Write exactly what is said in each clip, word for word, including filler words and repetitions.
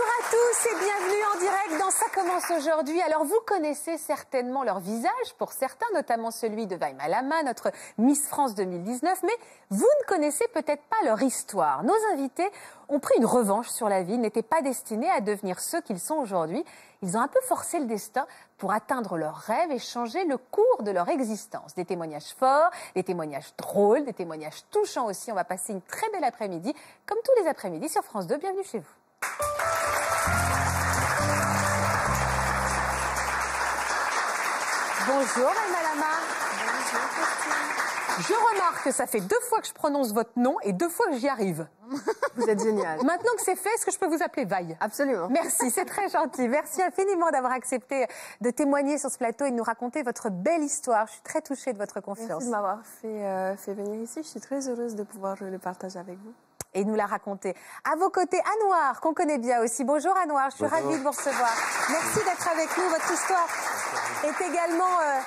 Bonjour à tous et bienvenue en direct dans Ça commence aujourd'hui. Alors vous connaissez certainement leur visage, pour certains, notamment celui de Vaimalama, notre Miss France deux mille dix-neuf, mais vous ne connaissez peut-être pas leur histoire. Nos invités ont pris une revanche sur la vie, n'étaient pas destinés à devenir ceux qu'ils sont aujourd'hui. Ils ont un peu forcé le destin pour atteindre leurs rêves et changer le cours de leur existence. Des témoignages forts, des témoignages drôles, des témoignages touchants aussi. On va passer une très belle après-midi, comme tous les après-midi sur France deux. Bienvenue chez vous. Bonjour Vaimalama. Bonjour Faustine. Je remarque que ça fait deux fois que je prononce votre nom et deux fois que j'y arrive. Vous êtes géniale. Maintenant que c'est fait, est-ce que je peux vous appeler Vaille? Absolument. Merci, c'est très gentil. Merci infiniment d'avoir accepté de témoigner sur ce plateau et de nous raconter votre belle histoire. Je suis très touchée de votre confiance. Merci de m'avoir fait, euh, fait venir ici. Je suis très heureuse de pouvoir le partager avec vous. Et nous la raconter. À vos côtés, Anouar, qu'on connaît bien aussi. Bonjour Anouar, je suis Bonjour. ravie de vous recevoir. Merci d'être avec nous. Votre histoire est également euh,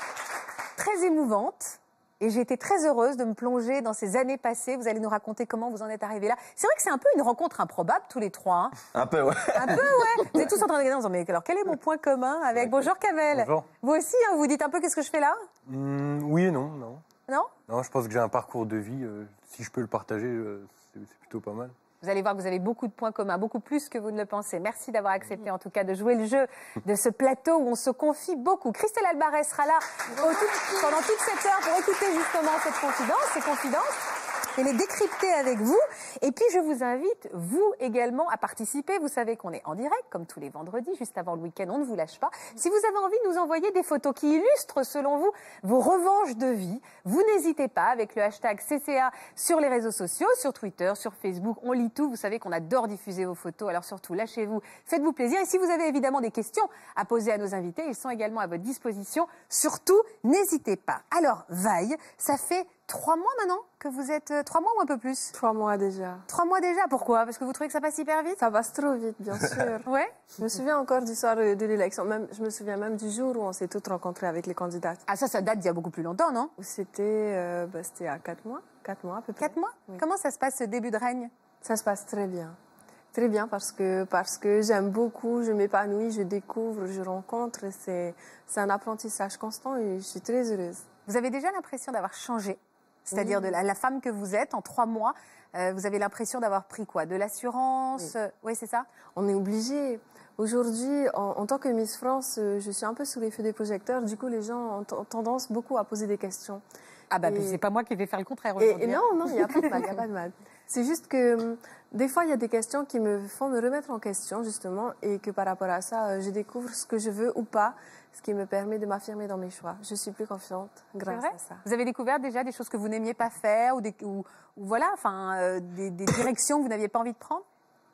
très émouvante. Et j'ai été très heureuse de me plonger dans ces années passées. Vous allez nous raconter comment vous en êtes arrivés là. C'est vrai que c'est un peu une rencontre improbable, tous les trois. Hein. Un peu, ouais. Un peu, ouais. Vous êtes tous en train de regarder en disant, mais alors quel est mon point commun avec... Bonjour Kavel. Bonjour. Vous aussi, hein, vous dites un peu qu'est-ce que je fais là? mmh, Oui et non, non. Non? Non, je pense que j'ai un parcours de vie. Euh, si je peux le partager... Euh... C'est plutôt pas mal. Vous allez voir que vous avez beaucoup de points communs, beaucoup plus que vous ne le pensez. Merci d'avoir accepté en tout cas de jouer le jeu de ce plateau où on se confie beaucoup. Christelle Albarès sera là au tout, pendant toute cette heure pour écouter justement cette confidence, ces confidences et les décrypter avec vous. Et puis je vous invite, vous également, à participer. Vous savez qu'on est en direct, comme tous les vendredis, juste avant le week-end, on ne vous lâche pas. Si vous avez envie de nous envoyer des photos qui illustrent, selon vous, vos revanches de vie, vous n'hésitez pas avec le hashtag C C A sur les réseaux sociaux, sur Twitter, sur Facebook, on lit tout. Vous savez qu'on adore diffuser vos photos, alors surtout, lâchez-vous, faites-vous plaisir. Et si vous avez évidemment des questions à poser à nos invités, ils sont également à votre disposition. Surtout, n'hésitez pas. Alors, Vaille, ça fait... Trois mois maintenant que vous êtes... Euh, trois mois ou un peu plus? Trois mois déjà. Trois mois déjà, pourquoi? Parce que vous trouvez que ça passe hyper vite? Ça passe trop vite, bien sûr. Ouais. Je me souviens encore du soir de l'élection. Même, je me souviens même du jour où on s'est toutes rencontrées avec les candidates. Ah ça, ça date d'il y a beaucoup plus longtemps, non? C'était euh, bah, c'était à quatre mois. Quatre mois à peu près. Quatre mois? Oui. Comment ça se passe ce début de règne? Ça se passe très bien. Très bien parce que, parce que j'aime beaucoup, je m'épanouis, je découvre, je rencontre. C'est un apprentissage constant et je suis très heureuse. Vous avez déjà l'impression d'avoir changé? C'est-à-dire oui. de la, la femme que vous êtes en trois mois, euh, vous avez l'impression d'avoir pris quoi? De l'assurance? Oui, euh, ouais, c'est ça. On est obligé. Aujourd'hui, en, en tant que Miss France, euh, je suis un peu sous les feux des projecteurs. Du coup, les gens ont, ont tendance beaucoup à poser des questions. Ah bah, et... c'est pas moi qui vais faire le contraire aujourd'hui. Non, non, il n'y a pas de mal, il n'y a pas de mal. C'est juste que euh, des fois, il y a des questions qui me font me remettre en question, justement, et que par rapport à ça, euh, je découvre ce que je veux ou pas, ce qui me permet de m'affirmer dans mes choix. Je suis plus confiante grâce à ça. Vous avez découvert déjà des choses que vous n'aimiez pas faire ou, des, ou, ou voilà, enfin, euh, des, des directions que vous n'aviez pas envie de prendre?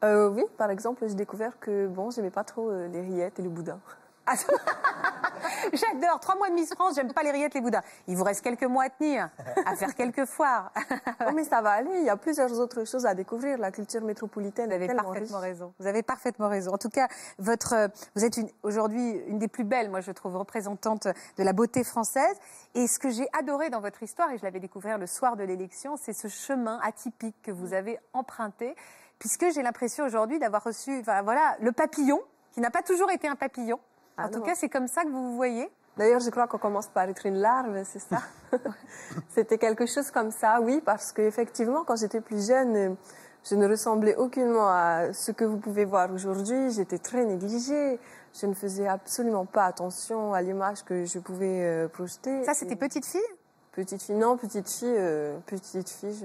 euh, Oui, par exemple, j'ai découvert que bon, j'aimais pas trop euh, les rillettes et le boudin. Ah, j'adore, trois mois de Miss France, j'aime pas les rillettes, les boudins. Il vous reste quelques mois à tenir, à faire quelques foires. Oh, mais ça va aller, il y a plusieurs autres choses à découvrir. La culture métropolitaine, vous avez parfaitement raison. Vous avez parfaitement raison. En tout cas, votre, vous êtes aujourd'hui une des plus belles, moi je trouve, représentante de la beauté française. Et ce que j'ai adoré dans votre histoire, et je l'avais découvert le soir de l'élection, c'est ce chemin atypique que vous avez emprunté, puisque j'ai l'impression aujourd'hui d'avoir reçu, enfin, voilà, le papillon, qui n'a pas toujours été un papillon. En ah tout non. cas, c'est comme ça que vous vous voyez. D'ailleurs, je crois qu'on commence par être une larve, c'est ça? C'était quelque chose comme ça, oui, parce qu'effectivement, quand j'étais plus jeune, je ne ressemblais aucunement à ce que vous pouvez voir aujourd'hui. J'étais très négligée. Je ne faisais absolument pas attention à l'image que je pouvais euh, projeter. Ça, c'était petite fille? Petite fille, non, petite fille, euh, petite fille,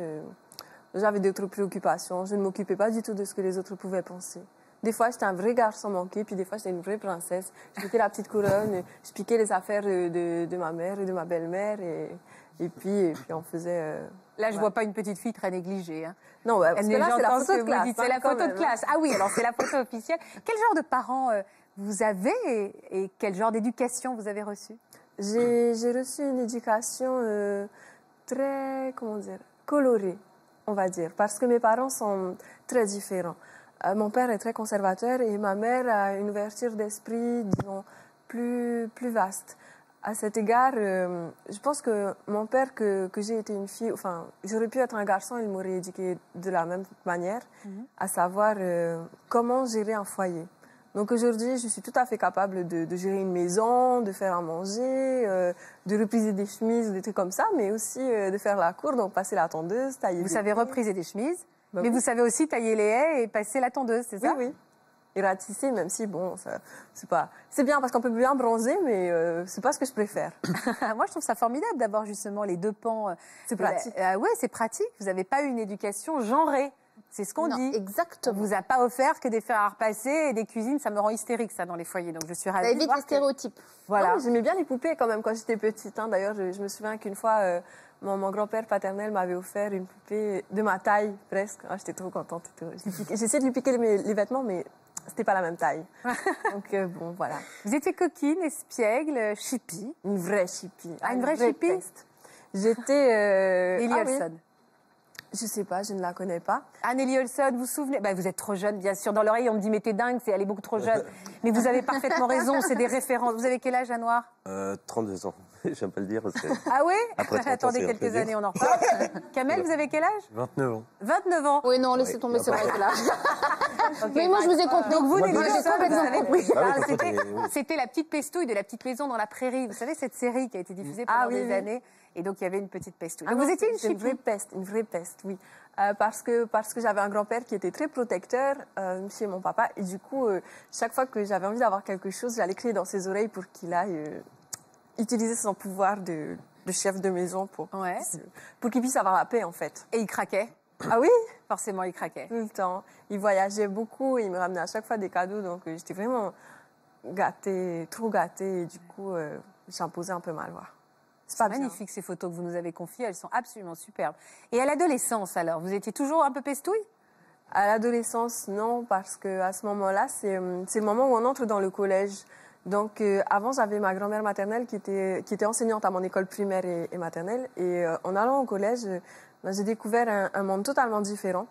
je... j'avais d'autres préoccupations. Je ne m'occupais pas du tout de ce que les autres pouvaient penser. Des fois, j'étais un vrai garçon manqué, puis des fois, j'étais une vraie princesse. Je piquais la petite couronne, je piquais les affaires de, de ma mère et de ma belle-mère. Et, et, puis, et puis, on faisait... Euh, là, je ne ouais. vois pas une petite fille très négligée. Hein. Non, bah, parce que là, c'est la photo de classe. C'est la photo de classe. Ah oui, alors c'est la photo officielle. Quel genre de parents euh, vous avez et, et quel genre d'éducation vous avez reçu? J'ai reçu une éducation euh, très, comment dire, colorée, on va dire, parce que mes parents sont très différents. Mon père est très conservateur et ma mère a une ouverture d'esprit, disons, plus, plus vaste. À cet égard, euh, je pense que mon père, que, que j'ai été une fille, enfin, j'aurais pu être un garçon, il m'aurait éduquée de la même manière, mm-hmm. à savoir euh, comment gérer un foyer. Donc aujourd'hui, je suis tout à fait capable de, de gérer une maison, de faire à manger, euh, de repriser des chemises, des trucs comme ça, mais aussi euh, de faire la cour, donc passer la tondeuse, tailler Vous des savez haies. Repriser des chemises, bah mais oui. vous savez aussi tailler les haies et passer la tondeuse, c'est ça? Oui, oui. Et ratisser, même si, bon, c'est pas... C'est bien parce qu'on peut bien bronzer, mais euh, c'est pas ce que je préfère. Moi, je trouve ça formidable d'avoir justement les deux pans. C'est pratique. Euh, euh, oui, c'est pratique. Vous n'avez pas une éducation genrée. C'est ce qu'on dit. Exactement. On vous a pas offert que des fers à repasser et des cuisines. Ça me rend hystérique, ça, dans les foyers. Donc, je suis ravie. Ça évite les stéréotypes. Voilà. J'aimais bien les poupées quand même quand j'étais petite. Hein. D'ailleurs, je, je me souviens qu'une fois, euh, mon, mon grand-père paternel m'avait offert une poupée de ma taille, presque. Ah, j'étais trop contente. J'essayais de lui piquer les, les vêtements, mais c'était pas la même taille. Donc, euh, bon, voilà. Vous étiez coquine, espiègle, chippie. Une vraie chippie. Ah, une, une vraie, vraie chippie. J'étais... Nelly Olson. Je sais pas, je ne la connais pas. Nelly Olson, vous vous souvenez? Bah, vous êtes trop jeune, bien sûr. Dans l'oreille, on me dit, mais t'es dingue, elle est beaucoup trop jeune. Mais vous avez parfaitement raison, c'est des références. Vous avez quel âge, Anouar? euh, trente-deux ans. J'aime pas le dire. Parce que... Ah oui? Attendez quelques années, on en reparle. Kamel, vous avez quel âge? vingt-neuf ans. vingt-neuf ans? Oui, non, laissez tomber ce mec-là. Okay, mais moi, je vous ai compris. Donc vous, Nelly Olson, vous savez, c'était la petite pestouille de la petite maison dans la prairie. Vous savez, cette série qui a été diffusée pendant des années. Et donc, il y avait une petite pestouille. Vous étiez une chippie? Une vraie peste, une vraie peste, oui. Euh, parce que, parce que j'avais un grand-père qui était très protecteur euh, chez mon papa. Et du coup, euh, chaque fois que j'avais envie d'avoir quelque chose, j'allais crier dans ses oreilles pour qu'il aille euh, utiliser son pouvoir de, de chef de maison pour, ouais. pour qu'il puisse avoir la paix, en fait. Et il craquait? Ah oui? Forcément, il craquait. Tout le temps. Il voyageait beaucoup et il me ramenait à chaque fois des cadeaux. Donc, euh, j'étais vraiment gâtée, trop gâtée. Et du coup, euh, j'imposais un peu ma loi. C'est magnifique ces photos que vous nous avez confiées, elles sont absolument superbes. Et à l'adolescence alors, vous étiez toujours un peu pestouille? À l'adolescence, non, parce qu'à ce moment-là, c'est le moment où on entre dans le collège. Donc euh, avant, j'avais ma grand-mère maternelle qui était, qui était enseignante à mon école primaire et, et maternelle. Et euh, en allant au collège, ben, j'ai découvert un, un monde totalement différent.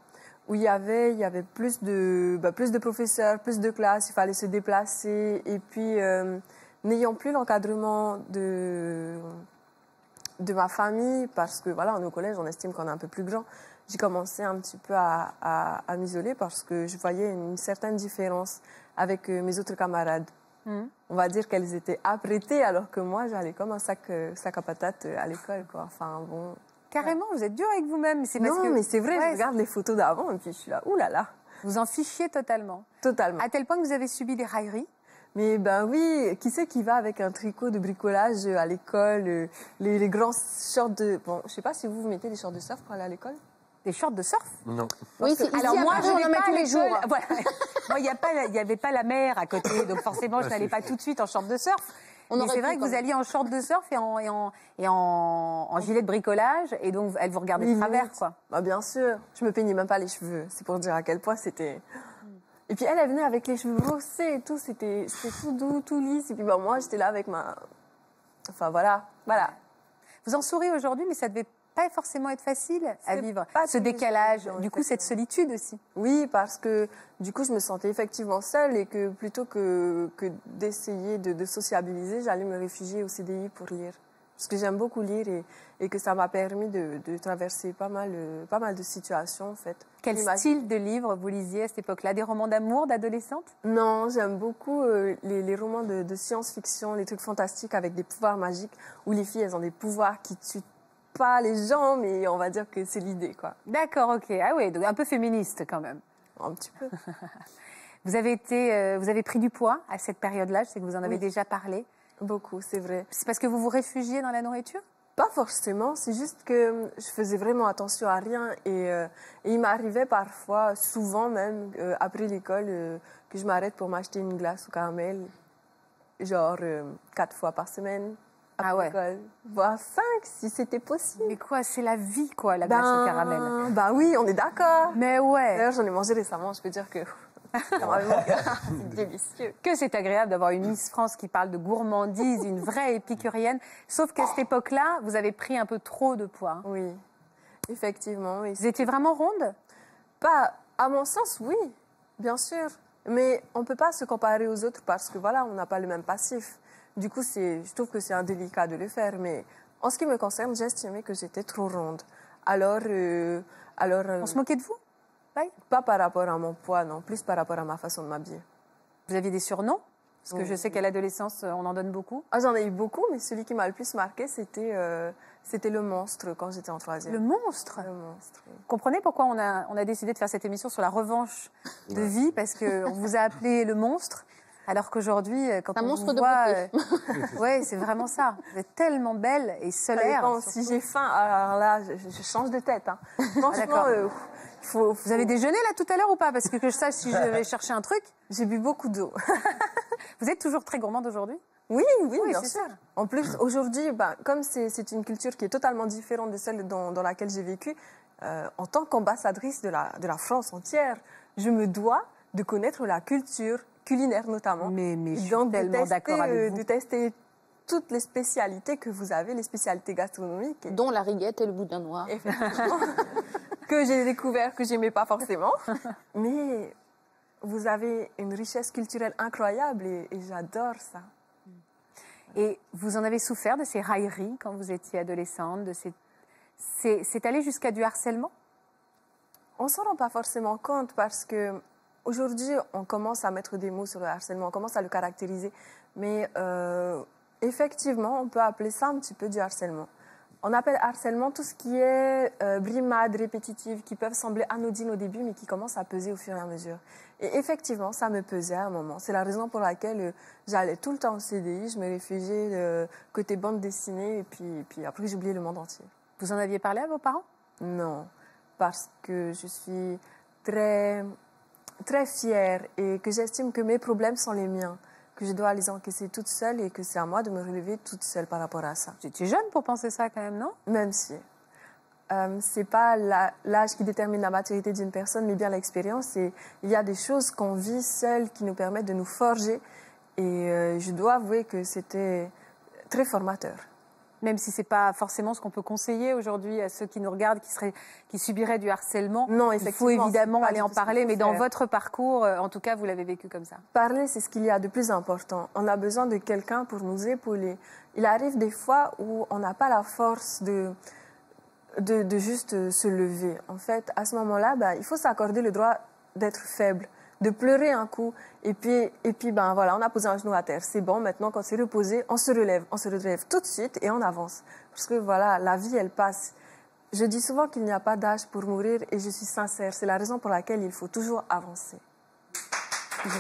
Où il y avait, il y avait plus de, ben, plus de professeurs, plus de classes, il fallait se déplacer. Et puis, euh, n'ayant plus l'encadrement de... de ma famille, parce que voilà, on est au collège, on estime qu'on est un peu plus grand. J'ai commencé un petit peu à, à, à m'isoler parce que je voyais une certaine différence avec mes autres camarades. Mmh. On va dire qu'elles étaient apprêtées alors que moi, j'allais comme un sac, sac à patates à l'école, quoi. Enfin, bon... Carrément, ouais. Vous êtes dur avec vous-même. Non, que... mais c'est vrai, ouais, je regarde les photos d'avant et puis je suis là, oulala. Là là. Vous en fichiez totalement. Totalement. À tel point que vous avez subi des railleries. Mais ben oui, qui c'est qui va avec un tricot de bricolage à l'école, les, les grands shorts de... Bon, je sais pas si vous vous mettez des shorts de surf pour aller à l'école? Des shorts de surf? Non. Oui, que... Alors moi, je n'en mets tous les jours. Voilà. Moi, il n'y avait pas la mer à côté, donc forcément, je n'allais pas tout de suite en shorts de surf. On mais c'est vrai que vous alliez en shorts de surf et en, et en, et en, en gilet de bricolage, et donc elle vous regardait de travers, quoi. Bah, bien sûr, je me peignais même pas les cheveux. C'est pour dire à quel point c'était... Et puis elle, elle venait avec les cheveux brossés et tout, c'était tout doux, tout lisse. Et puis ben, moi, j'étais là avec ma... Enfin voilà, voilà. Vous en souriez aujourd'hui, mais ça ne devait pas forcément être facile à vivre. Ce décalage, du coup, cette solitude aussi. Oui, parce que du coup, je me sentais effectivement seule et que plutôt que, que d'essayer de, de sociabiliser, j'allais me réfugier au C D I pour lire. Parce que j'aime beaucoup lire et, et que ça m'a permis de, de traverser pas mal, pas mal de situations, en fait. Quel style de livres vous lisiez à cette époque-là? Des romans d'amour, d'adolescente? Non, j'aime beaucoup euh, les, les romans de, de science-fiction, les trucs fantastiques avec des pouvoirs magiques, où les filles, elles ont des pouvoirs qui tuent pas les gens, mais on va dire que c'est l'idée, quoi. D'accord, ok. Ah oui, donc un peu féministe, quand même. Un petit peu. Vous avez été, euh, vous avez pris du poids à cette période-là, je sais que vous en avez oui. déjà parlé. Beaucoup, c'est vrai. C'est parce que vous vous réfugiez dans la nourriture? Pas forcément, c'est juste que je faisais vraiment attention à rien et, euh, et il m'arrivait parfois, souvent même, euh, après l'école, euh, que je m'arrête pour m'acheter une glace au caramel, genre euh, quatre fois par semaine. Ah ouais. Voire cinq, si c'était possible. Mais quoi, c'est la vie, quoi, la ben, glace au caramel. Ben oui, on est d'accord. Mais ouais. D'ailleurs, j'en ai mangé récemment, je peux dire que... C'est délicieux. Que c'est agréable d'avoir une Miss France qui parle de gourmandise, une vraie épicurienne. Sauf qu'à cette époque-là, vous avez pris un peu trop de poids. Oui, effectivement. Oui. Vous étiez vraiment ronde? Pas, à mon sens, oui, bien sûr. Mais on ne peut pas se comparer aux autres parce que voilà, on n'a pas le même passif. Du coup, je trouve que c'est indélicat de le faire. Mais en ce qui me concerne, j'estimais que j'étais trop ronde. Alors... Euh, alors euh, on se moquait de vous? Oui. Pas par rapport à mon poids, non. Plus par rapport à ma façon de m'habiller. Vous aviez des surnoms? Parce que je sais qu'à l'adolescence, on en donne beaucoup. Ah, j'en ai eu beaucoup, mais celui qui m'a le plus marqué, c'était euh, c'était le monstre quand j'étais en troisième. Le monstre? Le monstre. Oui. Vous comprenez pourquoi on a, on a décidé de faire cette émission sur la revanche de ouais. vie? Parce qu'on vous a appelé le monstre, alors qu'aujourd'hui, quand un on monstre vous voit... Euh, oui, c'est vraiment ça. Vous êtes tellement belle et solaire. Hein, si j'ai faim, alors là, je, je change de tête. Hein. Franchement... Ah, Faut, faut... Vous avez déjeuné là tout à l'heure ou pas? Parce que que je sache si je vais chercher un truc. J'ai bu beaucoup d'eau. Vous êtes toujours très gourmande aujourd'hui? Oui, oui, oui, bien sûr. Ça. En plus, aujourd'hui, bah, comme c'est une culture qui est totalement différente de celle dans, dans laquelle j'ai vécu, euh, en tant qu'ambassadrice de la, de la France entière, je me dois de connaître la culture culinaire notamment. Mais, mais je suis donc tellement d'accord avec vous. De tester toutes les spécialités que vous avez, les spécialités gastronomiques. Et... dont la rillette et le boudin noir. Effectivement. Que j'ai découvert, que j'aimais pas forcément. Mais vous avez une richesse culturelle incroyable et, et j'adore ça. Et vous en avez souffert de ces railleries quand vous étiez adolescente, de ces... C'est allé jusqu'à du harcèlement? On s'en rend pas forcément compte parce que aujourd'hui on commence à mettre des mots sur le harcèlement, on commence à le caractériser. Mais euh, effectivement, on peut appeler ça un petit peu du harcèlement. On appelle harcèlement tout ce qui est euh, brimades répétitives qui peuvent sembler anodines au début mais qui commencent à peser au fur et à mesure. Et effectivement, ça me pesait à un moment. C'est la raison pour laquelle euh, j'allais tout le temps au C D I, je me réfugiais euh, côté bande dessinée et puis, et puis après j'oubliais le monde entier. Vous en aviez parlé à vos parents? Non, parce que je suis très, très fière et que j'estime que mes problèmes sont les miens, que je dois les encaisser toute seule et que c'est à moi de me relever toute seule par rapport à ça. J'étais jeune pour penser ça quand même, non? Même si. Euh, c'est pas l'âge qui détermine la maturité d'une personne, mais bien l'expérience. Et il y a des choses qu'on vit seules qui nous permettent de nous forger. Et euh, je dois avouer que c'était très formateur. Même si c'est pas forcément ce qu'on peut conseiller aujourd'hui à ceux qui nous regardent, qui, seraient, qui subiraient du harcèlement. Non, il faut évidemment aller en parler, mais dans votre parcours, en tout cas, vous l'avez vécu comme ça. Parler, c'est ce qu'il y a de plus important. On a besoin de quelqu'un pour nous épauler. Il arrive des fois où on n'a pas la force de, de, de juste se lever. En fait, à ce moment-là, bah, il faut s'accorder le droit d'être faible, de pleurer un coup, et puis, et puis ben voilà, on a posé un genou à terre, c'est bon, maintenant quand c'est reposé, on se relève, on se relève tout de suite et on avance. Parce que voilà, la vie, elle passe. Je dis souvent qu'il n'y a pas d'âge pour mourir et je suis sincère, c'est la raison pour laquelle il faut toujours avancer. Il y a,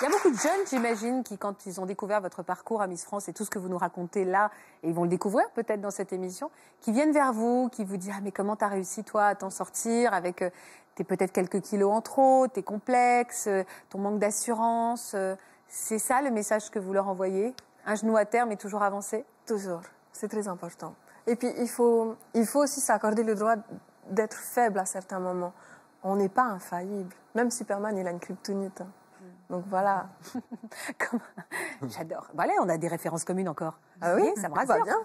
il y a beaucoup de jeunes, j'imagine, qui quand ils ont découvert votre parcours à Miss France et tout ce que vous nous racontez là, et ils vont le découvrir peut-être dans cette émission, qui viennent vers vous, qui vous disent « Ah mais comment t'as réussi toi à t'en sortir avec euh, t'es peut-être quelques kilos en trop, t'es complexe, euh, ton manque d'assurance euh, ». C'est ça le message que vous leur envoyez? Un genou à terre mais toujours avancé? Toujours, c'est très important. Et puis il faut, il faut aussi s'accorder le droit d'être faible à certains moments. On n'est pas infaillible, même Superman il a une kryptonite. Hein. Donc voilà. Comme... J'adore. Bon, allez, on a des références communes encore. Ah oui, ça me rassure. Bien.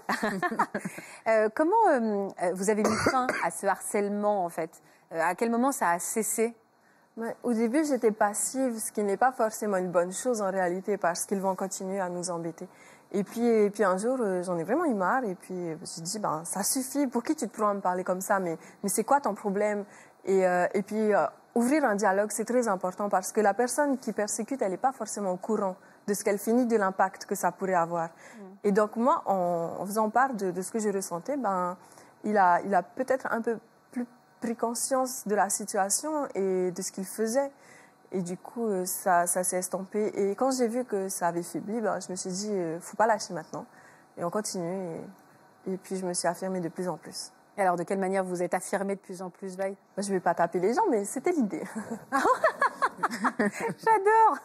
euh, comment euh, vous avez mis fin à ce harcèlement, en fait? euh, À quel moment ça a cessé? Mais, au début, j'étais passive, ce qui n'est pas forcément une bonne chose en réalité, parce qu'ils vont continuer à nous embêter. Et puis, et puis un jour, euh, j'en ai vraiment eu marre, et puis je me suis dit, ben, ça suffit, pour qui tu te prends à me parler comme ça? Mais, mais c'est quoi ton problème? Et, euh, et puis... Euh, Ouvrir un dialogue, c'est très important parce que la personne qui persécute, elle n'est pas forcément au courant de ce qu'elle finit, de l'impact que ça pourrait avoir. Mmh. Et donc moi, en, en faisant part de, de ce que je ressentais, ben, il a, il a peut-être un peu plus pris conscience de la situation et de ce qu'il faisait. Et du coup, ça, ça s'est estompé. Et quand j'ai vu que ça avait faibli, ben, je me suis dit, euh, faut pas lâcher maintenant. Et on continue. Et, et puis je me suis affirmée de plus en plus. Alors, de quelle manière vous êtes affirmée de plus en plus, Vaille? Je ne vais pas taper les gens, mais c'était l'idée. J'adore.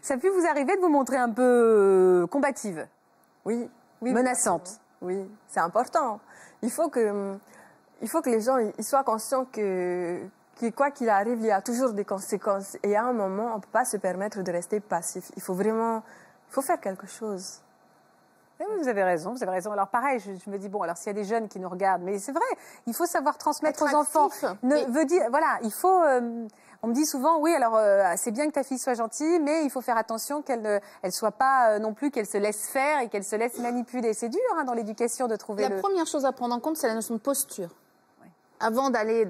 Ça a pu vous arriver de vous montrer un peu combative? Oui. Oui, menaçante? Oui, c'est important. Il faut que, il faut que les gens ils soient conscients que, que quoi qu'il arrive, il y a toujours des conséquences. Et à un moment, on ne peut pas se permettre de rester passif. Il faut vraiment il faut faire quelque chose. Vous avez raison, vous avez raison. Alors pareil, je, je me dis, bon, alors s'il y a des jeunes qui nous regardent, mais c'est vrai, il faut savoir transmettre aux enfants. Ne, veut dire, voilà, il faut... Euh, On me dit souvent, oui, alors euh, c'est bien que ta fille soit gentille, mais il faut faire attention qu'elle ne elle soit pas euh, non plus, qu'elle se laisse faire et qu'elle se laisse manipuler. C'est dur hein, dans l'éducation de trouver... La le... première chose à prendre en compte, c'est la notion de posture. Oui. Avant d'aller,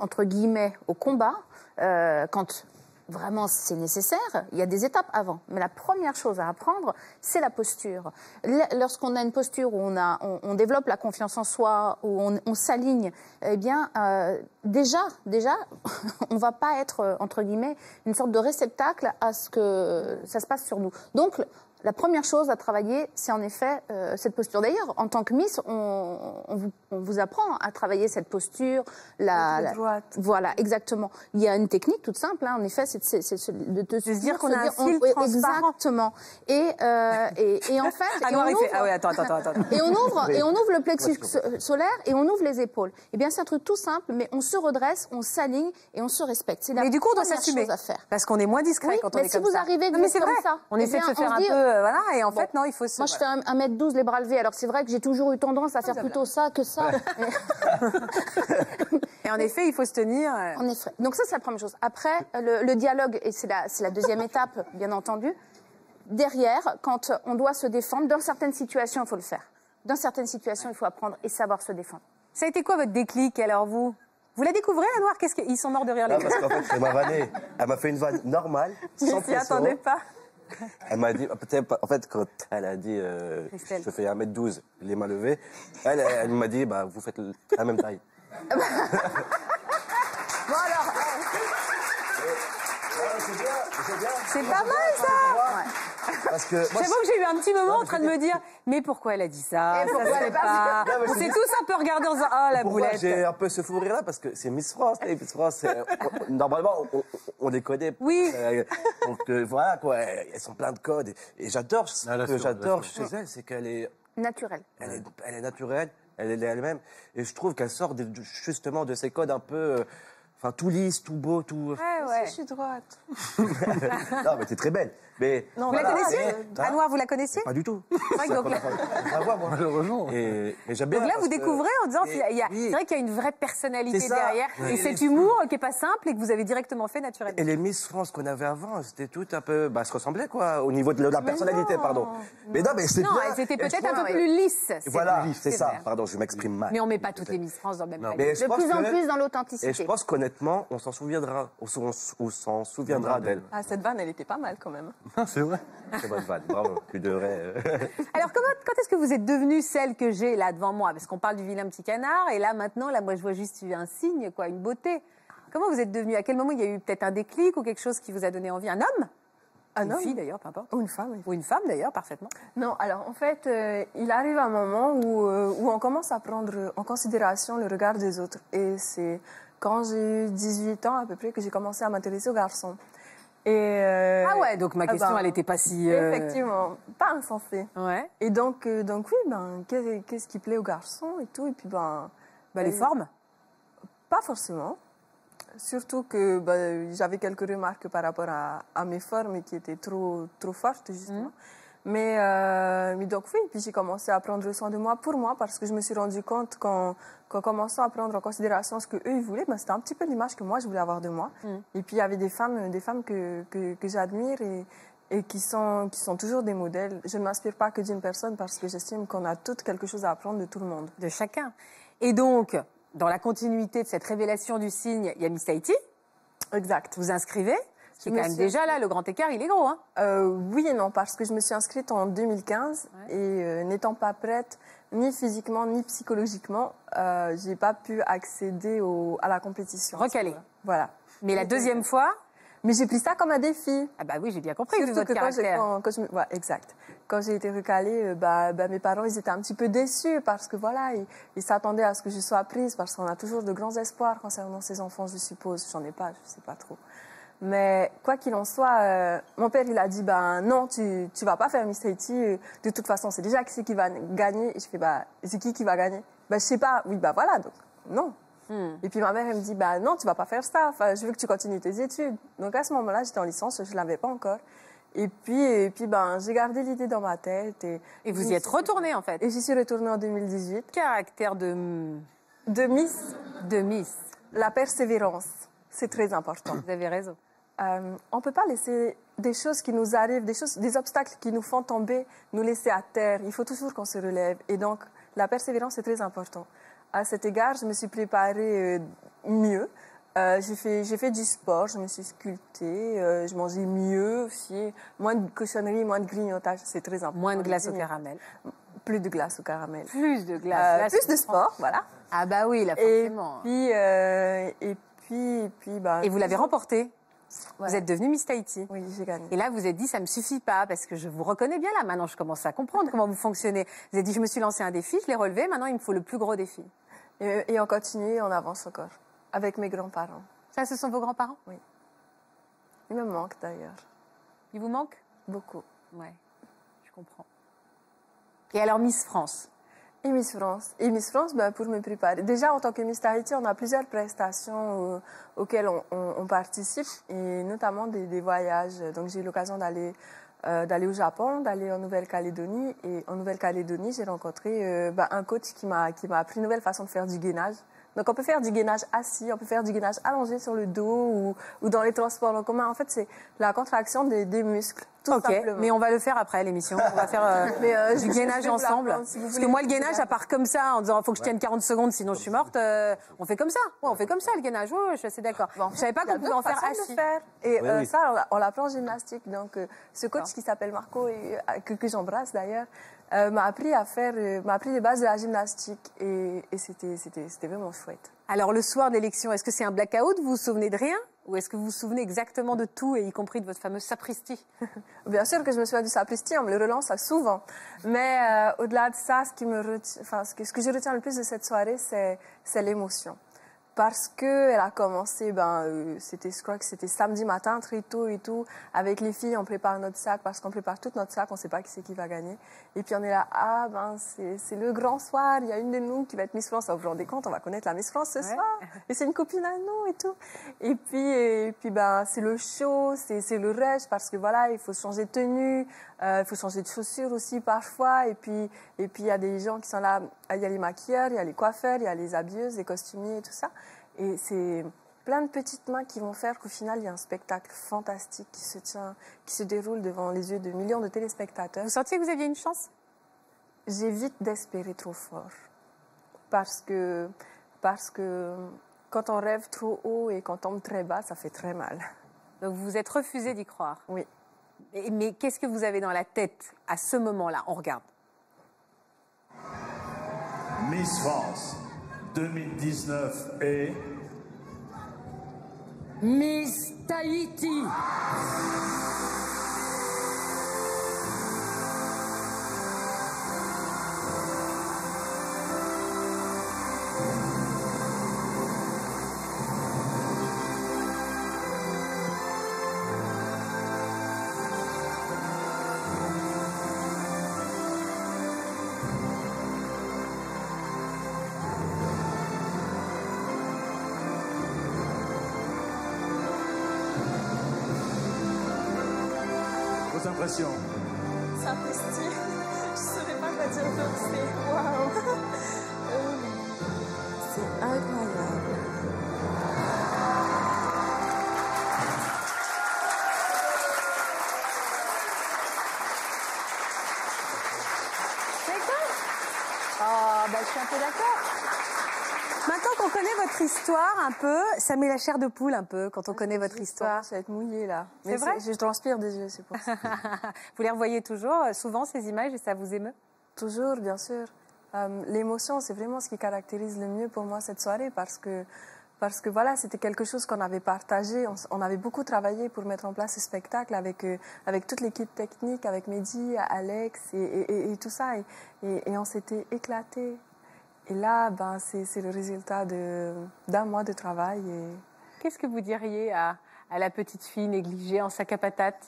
entre guillemets, au combat, euh, quand vraiment c'est nécessaire, il y a des étapes avant. Mais la première chose à apprendre, c'est la posture. Lorsqu'on a une posture où on, a, on, on développe la confiance en soi, où on, on s'aligne, eh bien, euh, déjà, déjà, on ne va pas être, entre guillemets, une sorte de réceptacle à ce que ça se passe sur nous. Donc, la première chose à travailler, c'est en effet euh, cette posture. D'ailleurs, en tant que Miss, on, on, vous, on vous apprend à travailler cette posture. La, la droite. La, voilà, exactement. Il y a une technique toute simple, hein, en effet, c'est de, de, de se dire qu'on a un filtre transparent. Exactement. Et, euh, et, et en fait, et on ouvre le plexus solaire et on ouvre les épaules. Eh bien, c'est un truc tout simple, mais on se redresse, on s'aligne et on se respecte. Mais du coup, on doit s'assumer. Parce qu'on est moins discret oui, quand on est si comme ça. Mais si vous arrivez comme ça, on essaie de se faire un peu... Voilà, et en bon, fait, non, il faut se... Moi, je fais un mètre douze, les bras levés. Alors, c'est vrai que j'ai toujours eu tendance à faire plutôt ça que ça. Ouais. Et en effet, il faut se tenir. En effet. Donc, ça, c'est la première chose. Après, le, le dialogue, et c'est la, la deuxième étape, bien entendu. Derrière, quand on doit se défendre, dans certaines situations, il faut le faire. Dans certaines situations, il faut apprendre et savoir se défendre. Ça a été quoi, votre déclic, alors, vous ? Vous la découvrez, Anouar? Qu'est-ce qu'ils sont morts de rire, les gars. Parce qu'en fait, elle m'a vanné. Elle m'a fait une vanne normale, sans pression. Je ne m'y attendais pas. Elle m'a dit, en fait, quand elle a dit, euh, je fais un mètre douze, les mains levées, elle, elle, elle m'a dit, bah, vous faites la même taille. Bon alors, c'est pas mal ça. J'avoue ouais. que j'ai eu un petit moment non, en train de me dire, mais pourquoi elle a dit ça, ça se fait pas. Non, on s'est tous un peu regardés en disant, ah la boulette. J'ai un peu ce fou rire là parce que c'est Miss France, et Miss France, on, normalement on, on les connaît. Oui. Euh, donc euh, voilà quoi, elles sont pleines de codes et, et j'adore ce ah, que j'adore chez elle, c'est qu'elle est naturelle. Elle est, elle est naturelle, elle est elle-même et je trouve qu'elle sort de, justement de ces codes un peu. Euh, Enfin, tout lisse, tout beau, tout... Ouais, ouais. Je suis droite. Non, mais t'es très belle. Mais... Non, vous voilà, la connaissiez et... Anouar, vous la connaissiez? Pas du tout. C'est vrai que donc... Malheureusement. Et... Et donc là, vous découvrez en disant qu'il y a... Oui. C'est vrai qu'il y a une vraie personnalité derrière. Ouais. Et cet humour qui n'est pas simple et que vous avez directement fait naturellement. Et les Miss France qu'on avait avant, c'était tout un peu... Bah, se ressemblaient, quoi, au niveau de la mais personnalité, non. pardon. Non. Mais non, mais c'est bien. Non, elles étaient peut-être un peu plus lisses. Voilà, c'est ça. Pardon, je m'exprime mal. Mais on ne met pas toutes les Miss France dans le même panier. De plus en plus dans l'authenticité. Et je pense qu'on on s'en souviendra, on s'en souviendra d'elle. Ah, cette vanne, elle était pas mal quand même. C'est vrai. Très bonne vanne, bravo, tu devrais. Alors, comment, quand est-ce que vous êtes devenue celle que j'ai là devant moi? Parce qu'on parle du vilain petit canard, et là maintenant, là, moi je vois juste un signe, quoi, une beauté. Comment vous êtes devenue? À quel moment il y a eu peut-être un déclic ou quelque chose qui vous a donné envie? Un homme? Un une homme. Fille d'ailleurs, peu importe. Ou une femme. Oui. Ou une femme d'ailleurs, parfaitement. Non, alors en fait, euh, il arrive un moment où, euh, où on commence à prendre en considération le regard des autres. Et c'est quand j'ai eu dix-huit ans à peu près que j'ai commencé à m'intéresser aux garçons. Et euh, ah ouais, donc ma question, ben, elle n'était pas si... Euh... Effectivement, pas insensée. Ouais. Et donc, euh, donc oui, ben, qu'est-ce qui plaît aux garçons et tout, et puis ben... ben les euh, formes? Pas forcément. Surtout que bah, j'avais quelques remarques par rapport à, à mes formes qui étaient trop, trop fortes, justement. Mmh. Mais, euh, mais donc oui, puis j'ai commencé à prendre soin de moi pour moi parce que je me suis rendu compte qu'en qu'en commençant à prendre en considération ce qu'eux ils voulaient, ben, c'était un petit peu l'image que moi je voulais avoir de moi. Mmh. Et puis il y avait des femmes, des femmes que, que, que j'admire et, et qui, sont, qui sont toujours des modèles. Je ne m'inspire pas que d'une personne parce que j'estime qu'on a toutes quelque chose à apprendre de tout le monde. De chacun. Et donc... Dans la continuité de cette révélation du signe, il y a Miss Tahiti. Exact. Vous inscrivez. C'est quand même déjà là, le grand écart, il est gros. Hein euh, oui et non, parce que je me suis inscrite en deux mille quinze. Ouais. Et euh, n'étant pas prête, ni physiquement, ni psychologiquement, euh, je n'ai pas pu accéder au, à la compétition. Recalée. Voilà. Mais la deuxième fois... Mais j'ai pris ça comme un défi. Ah bah oui, j'ai bien compris. Surtout de votre que caractère. Quand, quand, quand je, ouais, exact. Quand j'ai été recalée, bah, bah, mes parents, ils étaient un petit peu déçus parce que voilà, ils s'attendaient à ce que je sois prise parce qu'on a toujours de grands espoirs concernant ces enfants, je suppose. J'en ai pas, je sais pas trop. Mais quoi qu'il en soit, euh, mon père, il a dit, ben non, tu, tu vas pas faire Miss Tahiti. De toute façon, c'est déjà qui c'est qui va gagner. Et je fais, bah, c'est qui qui va gagner? Bah, je sais pas. Oui, bah voilà, donc non. Hmm. Et puis ma mère, elle me dit, bah non, tu vas pas faire ça, enfin, je veux que tu continues tes études. Donc à ce moment-là, j'étais en licence, je ne l'avais pas encore. Et puis, et puis ben, j'ai gardé l'idée dans ma tête. Et, et vous y êtes retournée en fait? Et j'y suis retournée en deux mille dix-huit. Caractère de... De Miss. De Miss. La persévérance. C'est très important. Vous avez raison. Euh, on ne peut pas laisser des choses qui nous arrivent, des, choses, des obstacles qui nous font tomber, nous laisser à terre. Il faut toujours qu'on se relève. Et donc, la persévérance est très importante. À cet égard, je me suis préparée mieux. Euh, j'ai fait, j'ai fait du sport, je me suis sculptée, euh, je mangeais mieux aussi. Moins de cochonneries, moins de grignotage, c'est très important. Moins de glace au caramel. Plus de glace au caramel. Plus de glace. Euh, glace plus de sport, France. Voilà. Ah bah oui, là, forcément. Et puis... Euh, et puis, et puis bah, et vous l'avez remporté. Ouais. Vous êtes devenue Miss Tahiti. Oui, j'ai gagné. Et là, vous vous êtes dit, ça ne me suffit pas, parce que je vous reconnais bien là. Maintenant, je commence à comprendre comment vous fonctionnez. Vous avez dit, je me suis lancé un défi, je l'ai relevé, maintenant, il me faut le plus gros défi. Et, et on continue, on avance encore. Avec mes grands-parents. Ça, ce sont vos grands-parents? Oui. Ils me manquent, d'ailleurs. Ils vous manquent? Beaucoup. Oui, je comprends. Et alors, Miss France? Et Miss France. Et Miss France, ben, pour me préparer. Déjà, en tant que Miss Tahiti, on a plusieurs prestations aux, auxquelles on, on, on participe, et notamment des, des voyages. Donc, j'ai eu l'occasion d'aller euh, d'aller au Japon, d'aller en Nouvelle-Calédonie. Et en Nouvelle-Calédonie, j'ai rencontré euh, ben, un coach qui m'a qui m'a appris une nouvelle façon de faire du gainage. Donc, on peut faire du gainage assis, on peut faire du gainage allongé sur le dos ou, ou dans les transports en commun. En fait, c'est la contraction des, des muscles, tout okay, simplement. Mais on va le faire après l'émission. On va faire euh, mais, euh, du gainage ensemble. Prendre, si Parce que moi, le gainage, à part comme ça, en disant « faut que je tienne quarante secondes, sinon je suis morte euh, », on fait comme ça. Ouais, on fait comme ça, le gainage. Ouais, je suis assez d'accord. Bon, je savais pas qu'on pouvait en faire assis. Faire. Et oui, euh, oui. ça, on l'apprend en gymnastique. Donc, euh, ce coach qui s'appelle Marco, et, euh, que, que j'embrasse d'ailleurs, Euh, m'a appris à faire, euh, m'a appris les bases de la gymnastique et, et c'était, c'était, c'était vraiment chouette. Alors le soir de l'élection, est-ce que c'est un blackout? Vous vous souvenez de rien? Ou est-ce que vous vous souvenez exactement de tout, et y compris de votre fameuse sapristi? Bien sûr que je me souviens du sapristi, on me le relance souvent. Mais euh, au-delà de ça, ce, qui me reti... enfin, ce, que, ce que je retiens le plus de cette soirée, c'est, c'est l'émotion. Parce qu'elle a commencé, ben, euh, c'était, je crois que c'était samedi matin, très tôt et tout. Avec les filles, on prépare notre sac, parce qu'on prépare toute notre sac, on ne sait pas qui c'est qui va gagner. Et puis on est là, ah ben c'est le grand soir, il y a une de nous qui va être Miss France. Vous vous rendez compte, on va connaître la Miss France ce ouais. soir. Et c'est une copine à nous et tout. Et puis, et puis ben, c'est le show, c'est le rush, parce que voilà, il faut changer de tenue, euh, il faut changer de chaussures aussi parfois. Et puis et puis, il y a des gens qui sont là, il y a les maquilleurs, il y a les coiffeurs, il y a les habilleuses, les costumiers et tout ça. Et c'est plein de petites mains qui vont faire qu'au final, il y a un spectacle fantastique qui se tient, qui se déroule devant les yeux de millions de téléspectateurs. Vous sentiez que vous aviez une chance? J'évite d'espérer trop fort. Parce que, parce que quand on rêve trop haut et qu'on tombe très bas, ça fait très mal. Donc vous vous êtes refusé d'y croire? Oui. Mais, mais qu'est-ce que vous avez dans la tête à ce moment-là? On regarde. Miss France deux mille dix-neuf et... Miss Tahiti. Impression. Ça fait stylé. Je saurais pas quoi dire d'autre. C'est waouh. C'est incroyable. C'est cool. Ah ben je suis un peu d'accord. Maintenant qu'on connaît votre histoire un peu, ça met la chair de poule un peu quand on connaît votre histoire. Ça va être mouillé là. C'est vrai? Je transpire des yeux, c'est pour ça. Vous les revoyez toujours, souvent ces images, et ça vous émeut? Toujours, bien sûr. Euh, L'émotion, c'est vraiment ce qui caractérise le mieux pour moi cette soirée, parce que, parce que voilà, c'était quelque chose qu'on avait partagé. On, on avait beaucoup travaillé pour mettre en place ce spectacle avec, euh, avec toute l'équipe technique, avec Mehdi, Alex et, et, et, et tout ça. Et, et, et on s'était éclatés. Et là, ben, c'est le résultat d'un mois de travail. Et... Qu'est-ce que vous diriez à, à la petite fille négligée en sac à patates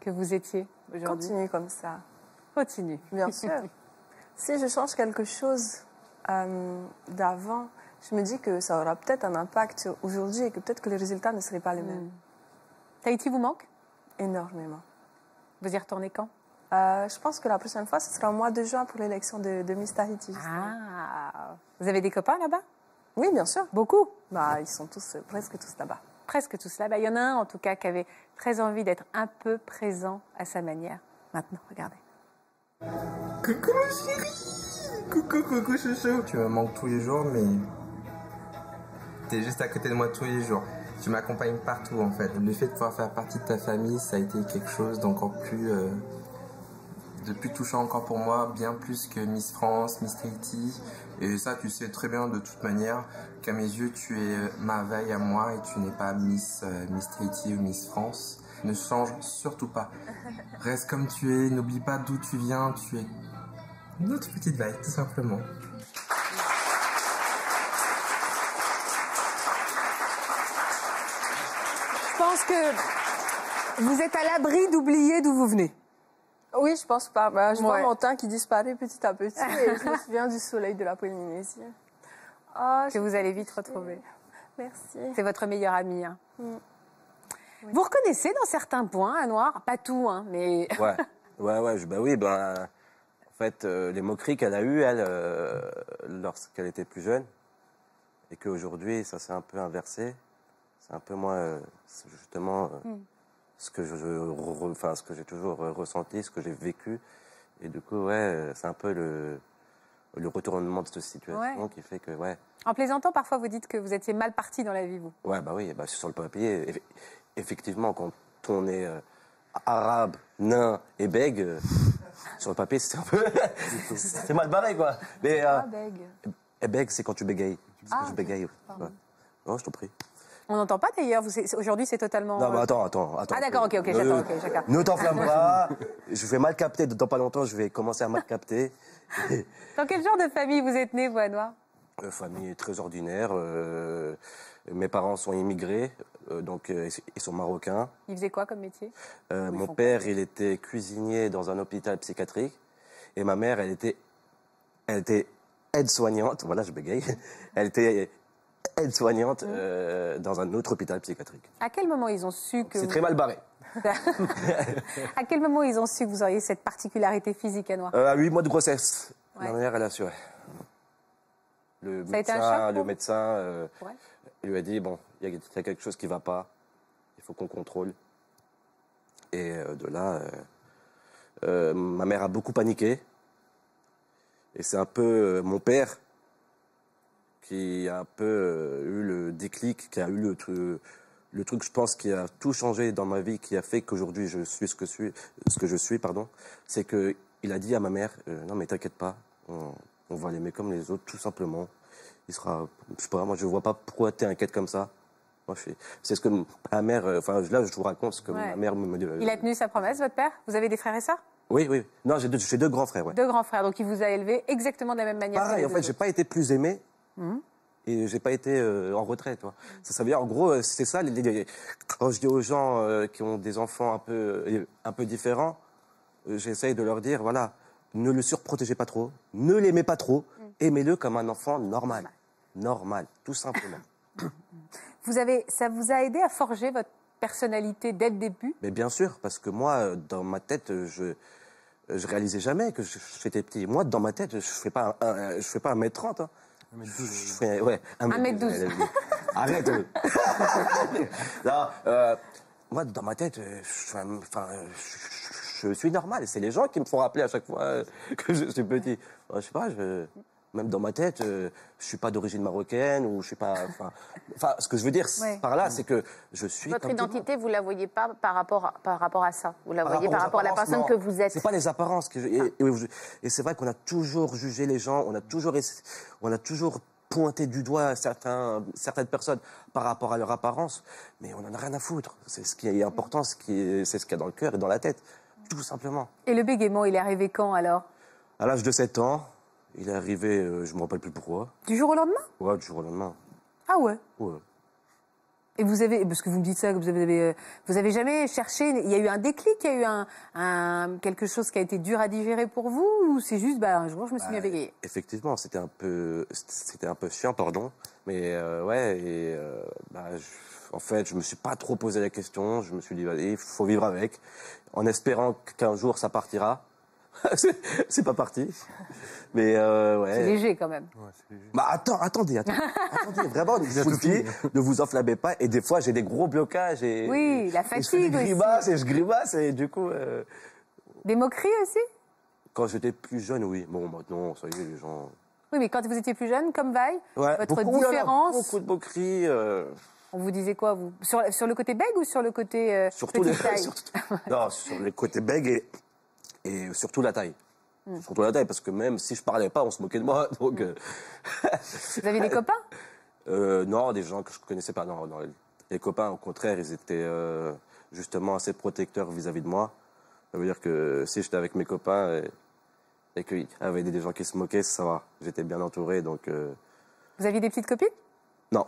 que vous étiez aujourd'hui? Continuez comme ça. Continuez. Bien sûr. Si je change quelque chose euh, d'avant, je me dis que ça aura peut-être un impact aujourd'hui et que peut-être que les résultats ne seraient pas les mêmes. Mmh. Tahiti vous manque? Énormément. Vous y retournez quand? Euh, je pense que la prochaine fois, ce sera au mois de juin pour l'élection de, de Miss Tahiti. Ah, vous avez des copains là-bas? Oui, bien sûr. Beaucoup? Bah, ils sont tous, presque tous là-bas. presque tout cela. Ben, il y en a un, en tout cas, qui avait très envie d'être un peu présent à sa manière. Maintenant, regardez. Coucou, ma chérie! Coucou, coucou, chouchou! Tu me manques tous les jours, mais... t'es juste à côté de moi tous les jours. Tu m'accompagnes partout, en fait. Le fait de pouvoir faire partie de ta famille, ça a été quelque chose d'encore plus... Euh... de plus touchant encore pour moi, bien plus que Miss France, Miss Tahiti. Et ça, tu sais très bien de toute manière qu'à mes yeux, tu es ma veille à moi et tu n'es pas Miss, euh, Miss Tahiti ou Miss France. Ne change surtout pas. Reste comme tu es, n'oublie pas d'où tu viens, tu es notre petite veille, tout simplement. Je pense que vous êtes à l'abri d'oublier d'où vous venez. Oui, je pense pas. Bah, je ouais. vois mon teint qui disparaît petit à petit et je me souviens du soleil de la Polynésie. Oh, que je... vous allez vite retrouver. Merci. C'est votre meilleur ami. Hein. Mm. Oui. Vous reconnaissez dans certains points, Anouar, pas tout, hein, mais... Ouais, ouais, ouais. Je... Ben oui, ben... En fait, euh, les moqueries qu'elle a eues, elle, euh, lorsqu'elle était plus jeune, et qu'aujourd'hui, ça s'est un peu inversé. C'est un peu moins, euh, justement... Euh... Mm. ce que je, je, enfin, ce que j'ai toujours ressenti, ce que j'ai vécu. Et du coup, ouais, c'est un peu le, le retournement de cette situation ouais. qui fait que, ouais. En plaisantant, parfois, vous dites que vous étiez mal parti dans la vie, vous. Ouais, bah oui, bah, sur le papier. Effectivement, quand on est euh, arabe, nain et bègue, euh, sur le papier, c'est un peu... c'est mal barré, quoi. Mais, euh, ah, bègue. Et bègue, c'est quand tu bégayes. Ah, je bégaye. Ouais. Non, je t'en prie. On n'entend pas d'ailleurs, aujourd'hui c'est totalement... Non mais attends, attends, attends. Ah d'accord, ok, ok, euh, j'attends, ok, chacun. Ne t'enflamme pas, je vais mal capter, dans pas longtemps je vais commencer à mal capter. Dans quel genre de famille vous êtes né, vous, Anouar? euh, Famille très ordinaire, euh, mes parents sont immigrés, euh, donc euh, ils sont marocains. Ils faisaient quoi comme métier? euh, Mon père, il était cuisinier dans un hôpital psychiatrique, et ma mère, elle était, elle était aide-soignante, voilà je bégaye, elle était... aide-soignante mmh. euh, dans un autre hôpital psychiatrique. À quel moment ils ont su que... C'est vous... très mal barré. À quel moment ils ont su que vous auriez cette particularité physique, Anouar? euh, À huit mois de grossesse. Ouais. Ma mère, elle assurait. Le Ça médecin, a été un choc, le médecin euh, ouais. lui a dit, bon, il y, y a quelque chose qui ne va pas, il faut qu'on contrôle. Et euh, de là, euh, euh, ma mère a beaucoup paniqué. Et c'est un peu euh, mon père qui a un peu euh, eu le déclic, qui a eu le, le, le truc, je pense, qui a tout changé dans ma vie, qui a fait qu'aujourd'hui je suis ce que, suis, ce que je suis, pardon, c'est qu'il a dit à ma mère, euh, non mais t'inquiète pas, on, on va l'aimer comme les autres, tout simplement. Il sera, je sais pas, moi je vois pas pourquoi t'es inquiète comme ça. C'est ce que ma mère, enfin euh, là je vous raconte ce que ouais. ma mère me dit. Euh, il a tenu sa promesse, votre père? Vous avez des frères et sœurs? Oui, oui. Non, j'ai deux, j'ai deux grands frères, ouais. Deux grands frères, donc il vous a élevé exactement de la même manière. Pareil, en fait, j'ai pas été plus aimé. Mmh. Et j'ai pas été euh, en retrait, toi. Mmh. Ça, ça veut dire, en gros, c'est ça. Les, les, quand je dis aux gens euh, qui ont des enfants un peu, euh, un peu différents, euh, j'essaye de leur dire, voilà, ne le surprotégez pas trop, ne l'aimez pas trop, mmh. aimez-le comme un enfant normal, normal, normal tout simplement. Vous avez, ça vous a aidé à forger votre personnalité dès le début? Mais bien sûr, parce que moi, dans ma tête, je... je réalisais jamais que j'étais petit. Moi, dans ma tête, je fais pas, un, un, je fais pas un mètre trente. Hein. un mètre douze. Ouais, un mètre douze. Arrête. Non, euh, moi, dans ma tête, je, enfin, je, je suis normal. C'est les gens qui me font rappeler à chaque fois que je suis petit. Je sais pas, je, même dans ma tête, je suis pas d'origine marocaine ou je suis pas. Enfin, enfin, ce que je veux dire ouais. par là, c'est que je suis. Votre identité, vous la voyez pas par rapport à, par rapport à ça. Vous la voyez par rapport, par rapport à la personne non. que vous êtes. C'est pas les apparences. Que je, et et, et c'est vrai qu'on a toujours jugé les gens. On a toujours. On a toujours pointé du doigt certains, certaines personnes par rapport à leur apparence, mais on n'en a rien à foutre. C'est ce qui est important, c'est ce qu'il y a ce qu dans le cœur et dans la tête, tout simplement. Et le bégaiement, il est arrivé quand alors? À l'âge de sept ans, il est arrivé, euh, je ne me rappelle plus pourquoi. Du jour au lendemain? Ouais, du jour au lendemain. Ah ouais? Ouais. Et vous avez, parce que vous me dites ça, vous avez, vous avez jamais cherché, il y a eu un déclic, il y a eu un, un, quelque chose qui a été dur à digérer pour vous, ou c'est juste, bah, un jour, je me suis bah, mis à bégayer? Effectivement, c'était un peu, c'était un peu chiant, pardon, mais euh, ouais, et, euh, bah, je, en fait, je me suis pas trop posé la question, je me suis dit, allez, il faut vivre avec, en espérant qu'un jour ça partira, C'est pas parti. Mais euh, ouais. C'est léger quand même. Ouais, léger. Bah attends, attendez, attendez, attendez vraiment, je vous dis, ne vous enflammez pas. Et des fois, j'ai des gros blocages. Et, oui, la fatigue. Et je grimace et je grimace et du coup. Euh... Des moqueries aussi. Quand j'étais plus jeune, oui. Bon, maintenant, ça y est, les gens. Oui, mais quand vous étiez plus jeune, comme Vaille, ouais, votre beaucoup, différence. Beaucoup de moqueries. Euh... On vous disait quoi, vous, sur, sur le côté bègue ou sur le côté euh, surtout les taille surtout... Non, sur le côté bègue et, et surtout la taille. Mm. Surtout la taille, parce que même si je parlais pas, on se moquait de moi. Donc, mm. euh... Vous aviez des copains euh, Non, des gens que je connaissais pas. Non, non, les copains, au contraire, ils étaient euh, justement assez protecteurs vis-à-vis -vis de moi. Ça veut dire que si j'étais avec mes copains et, et qu'il y avait des gens qui se moquaient, ça va. J'étais bien entouré, donc... Euh... Vous aviez des petites copines? Non.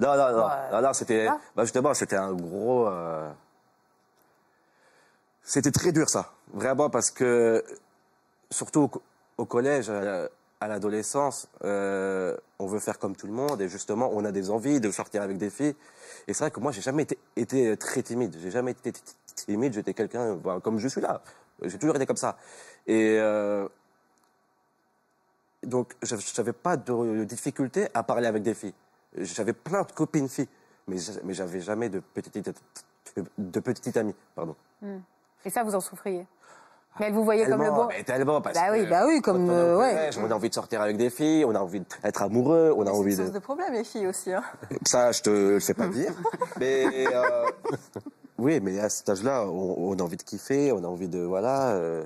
Non, non, non, euh, non, non c'était, bah justement, c'était un gros, euh... c'était très dur ça, vraiment, parce que, surtout au, au collège, à l'adolescence, euh, on veut faire comme tout le monde, et justement, on a des envies de sortir avec des filles, et c'est vrai que moi, j'ai jamais été, été très timide, j'ai jamais été timide, j'étais quelqu'un, bah, comme je suis là, j'ai toujours été comme ça, et... Euh... Donc, je n'avais pas de difficulté à parler avec des filles. J'avais plein de copines filles, mais je n'avais jamais de petite, de petite amie. Pardon. Mm. Et ça, vous en souffriez? Mais elle vous voyait tellement, comme le bon. Mais tellement, parce bah oui, que bah oui, comme euh, on, ouais. on a envie de sortir avec des filles, on a envie d'être amoureux, on a envie de... C'est une source de problème, les filles aussi. Hein. Ça, je te le fais pas dire. Mais euh... oui, mais à cet âge-là, on, on a envie de kiffer, on a envie de... Voilà... Euh...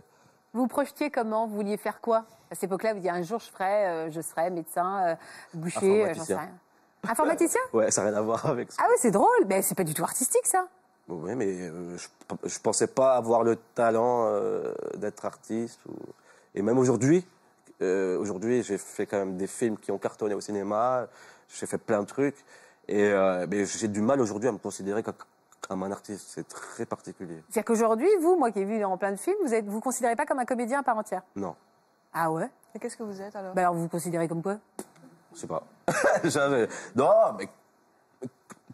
Vous vous projetiez comment? Vous vouliez faire quoi? À cette époque-là, vous disiez un jour je ferai, euh, je serai médecin, euh, boucher, euh, j'en sais rien. Informaticien? Ouais, ça n'a rien à voir avec ça. Ah oui, c'est drôle, mais c'est pas du tout artistique ça. Oui, mais euh, je, je pensais pas avoir le talent euh, d'être artiste. Ou... Et même aujourd'hui, euh, aujourd'hui j'ai fait quand même des films qui ont cartonné au cinéma, j'ai fait plein de trucs, et euh, j'ai du mal aujourd'hui à me considérer comme... comme un artiste, c'est très particulier. C'est-à-dire qu'aujourd'hui, vous, moi qui ai vu en plein de films, vous ne vous considérez pas comme un comédien à part entière? Non. Ah ouais? Et qu'est-ce que vous êtes alors? Bah alors vous vous considérez comme quoi? Je sais pas. Non, mais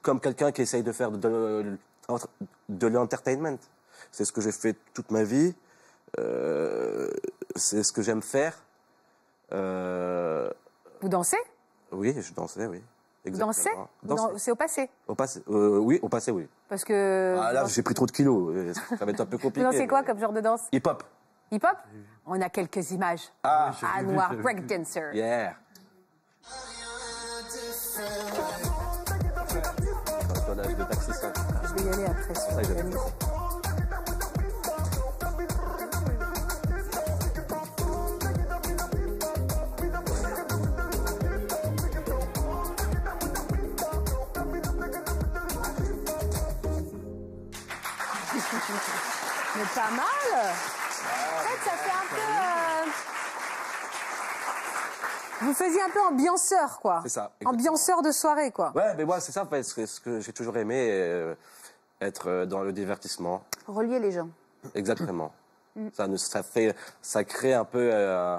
comme quelqu'un qui essaye de faire de, de l'entertainment. C'est ce que j'ai fait toute ma vie, euh, c'est ce que j'aime faire. Euh... Vous dansez? Oui, je dansais, oui. Exactement. Danser? C'est au passé? Au passé, euh, oui, au passé, oui. Parce que... Ah là, j'ai pris trop de kilos, ça va être un peu compliqué. Vous dansez quoi mais... comme genre de danse? Hip-hop. Hip-hop? On a quelques images. Ah, Anouar, breakdancer. Yeah. Je vais y aller après. Ça, je vais y aller. Mais pas mal. En fait, ça fait un peu... Euh... Vous faisiez un peu ambianceur, quoi. C'est ça. Exactement. Ambianceur de soirée, quoi. Ouais, mais moi, c'est ça, parce que ce que j'ai toujours aimé, euh, être dans le divertissement. Relier les gens. Exactement. Mm. Ça, ça, fait, ça crée un peu... Euh,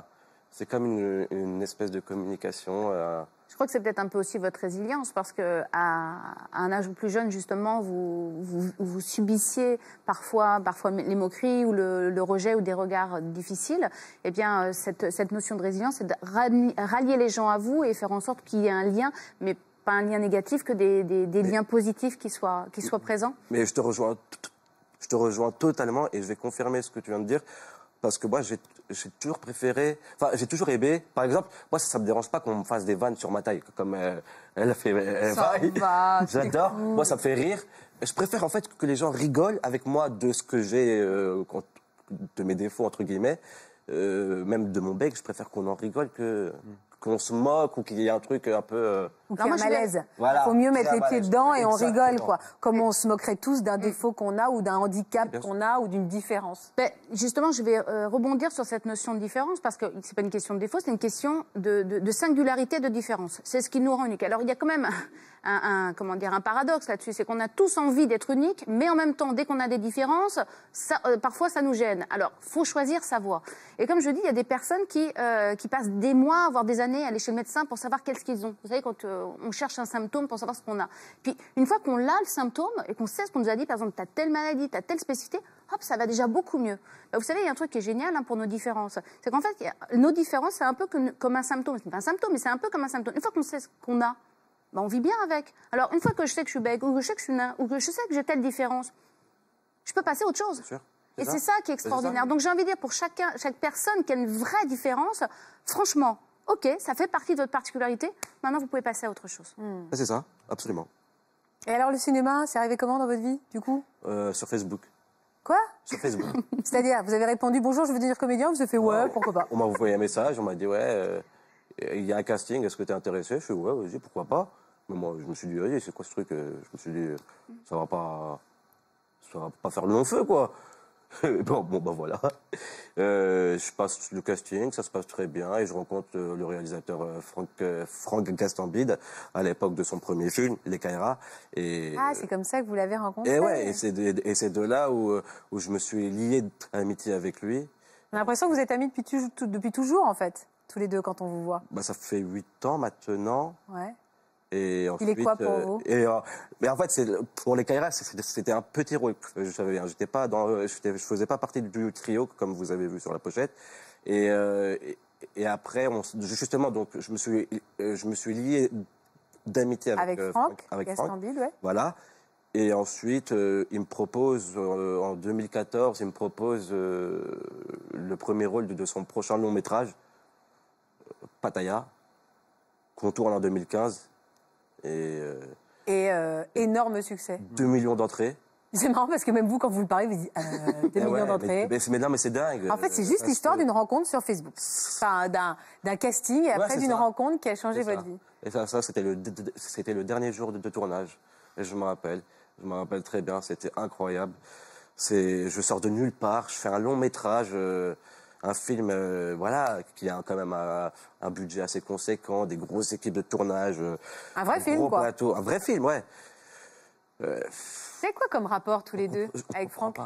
c'est comme une, une espèce de communication... Euh, Je crois que c'est peut-être un peu aussi votre résilience, parce que à un âge plus jeune, justement, vous, vous, vous subissiez parfois, parfois les moqueries ou le, le rejet ou des regards difficiles. Eh bien, cette, cette notion de résilience, c'est de rallier les gens à vous et faire en sorte qu'il y ait un lien, mais pas un lien négatif, que des, des, des liens positifs qui soient, qui soient présents. Mais je te rejoins, je te rejoins totalement, et je vais confirmer ce que tu viens de dire. Parce que moi, j'ai toujours préféré... Enfin, j'ai toujours aimé... Par exemple, moi, ça ne me dérange pas qu'on me fasse des vannes sur ma taille, comme euh, elle a fait... Euh, J'adore. Cool. Moi, ça me fait rire. Je préfère, en fait, que les gens rigolent avec moi de ce que j'ai... Euh, de mes défauts, entre guillemets. Euh, même de mon bec, je préfère qu'on en rigole que... Mm. Qu'on se moque ou qu'il y ait un truc un peu... Euh... Ou qu'il y a un malaise. Voilà. Il faut mieux mettre les pieds dedans et on rigole, quoi. Comme on se moquerait tous d'un défaut qu'on a ou d'un handicap qu'on a ou d'une différence. Ben, justement, je vais euh, rebondir sur cette notion de différence, parce que c'est pas une question de défaut, c'est une question de, de, de singularité, de différence. C'est ce qui nous rend unique. Alors, il y a quand même un, un, comment dire, un paradoxe là-dessus, c'est qu'on a tous envie d'être unique, mais en même temps, dès qu'on a des différences, ça, euh, parfois, ça nous gêne. Alors, faut choisir sa voie. Et comme je dis, il y a des personnes qui, euh, qui passent des mois, voire des années à aller chez le médecin pour savoir qu'est-ce qu'ils ont. Vous savez, quand euh, euh, on cherche un symptôme pour savoir ce qu'on a. Puis, une fois qu'on a le symptôme et qu'on sait ce qu'on nous a dit, par exemple, tu as telle maladie, tu as telle spécificité, hop, ça va déjà beaucoup mieux. Bah, vous savez, il y a un truc qui est génial hein, pour nos différences. C'est qu'en fait, a, nos différences, c'est un peu que, comme un symptôme. C'est pas un symptôme, mais c'est un peu comme un symptôme. Une fois qu'on sait ce qu'on a, bah, on vit bien avec. Alors, une fois que je sais que je suis bègue, ou que je sais que je suis nain, ou que je sais que j'ai telle différence, je peux passer à autre chose. Sûr. Et c'est ça qui est extraordinaire. Est Donc, j'ai envie de dire pour chacun, chaque personne qui a une vraie différence, franchement, ok, ça fait partie de votre particularité, maintenant vous pouvez passer à autre chose. Hmm. C'est ça, absolument. Et alors le cinéma, c'est arrivé comment dans votre vie, du coup? euh, Sur Facebook. Quoi? Sur Facebook. C'est-à-dire, vous avez répondu, bonjour, je veux devenir comédien, vous avez fait, ouais, ouais, pourquoi pas. On m'a envoyé un message, on m'a dit, ouais, euh, il y a un casting, est-ce que t'es intéressé? Je fais, ouais, vas-y, pourquoi pas. Mais moi, je me suis dit, c'est quoi ce truc? Je me suis dit, ça va pas, ça va pas faire le long feu, quoi. Bon, bon, bah voilà. Euh, je passe le casting, ça se passe très bien, et je rencontre euh, le réalisateur euh, Franck, euh, Franck Gastambide, à l'époque de son premier film, Les Kaïras. Et... Ah, c'est comme ça que vous l'avez rencontré. Et ouais, et c'est de, de là où, où je me suis lié d'amitié avec lui. On a l'impression que vous êtes amis depuis, tu, tout, depuis toujours, en fait, tous les deux, quand on vous voit. Bah, ça fait huit ans maintenant. Ouais. Et ensuite, il est quoi pour euh, vous? Et, euh, mais en fait, c'est pour Les Kaïras, c'était un petit rôle. Je savais bien, j'étais pas dans, je faisais pas partie du trio comme vous avez vu sur la pochette. Et, euh, et, et après, on, justement, donc, je me suis, je me suis lié d'amitié avec, avec Franck, euh, avec Gastambide, Franck. Ouais. Voilà. Et ensuite, euh, il me propose euh, en deux mille quatorze, il me propose euh, le premier rôle de, de son prochain long métrage, Pattaya, qu'on tourne en deux mille quinze. Et, euh, et euh, énorme succès. deux millions d'entrées. C'est marrant parce que même vous, quand vous le parlez, vous dites euh, deux millions ouais, d'entrées. Mais, mais non, mais c'est dingue. En fait, c'est juste l'histoire d'une rencontre sur Facebook. Enfin, d'un casting et après ouais, d'une rencontre qui a changé votre ça. vie. Et ça, ça c'était le, le dernier jour de, de tournage. Et je me rappelle. Je me rappelle très bien. C'était incroyable. Je sors de nulle part. Je fais un long métrage. Euh, Un film euh, voilà, qui a quand même un, un budget assez conséquent, des grosses équipes de tournage. Euh, un vrai un film, gros quoi. Plateau, un vrai film, ouais. Euh, C'est quoi comme rapport, tous les deux, avec Franck?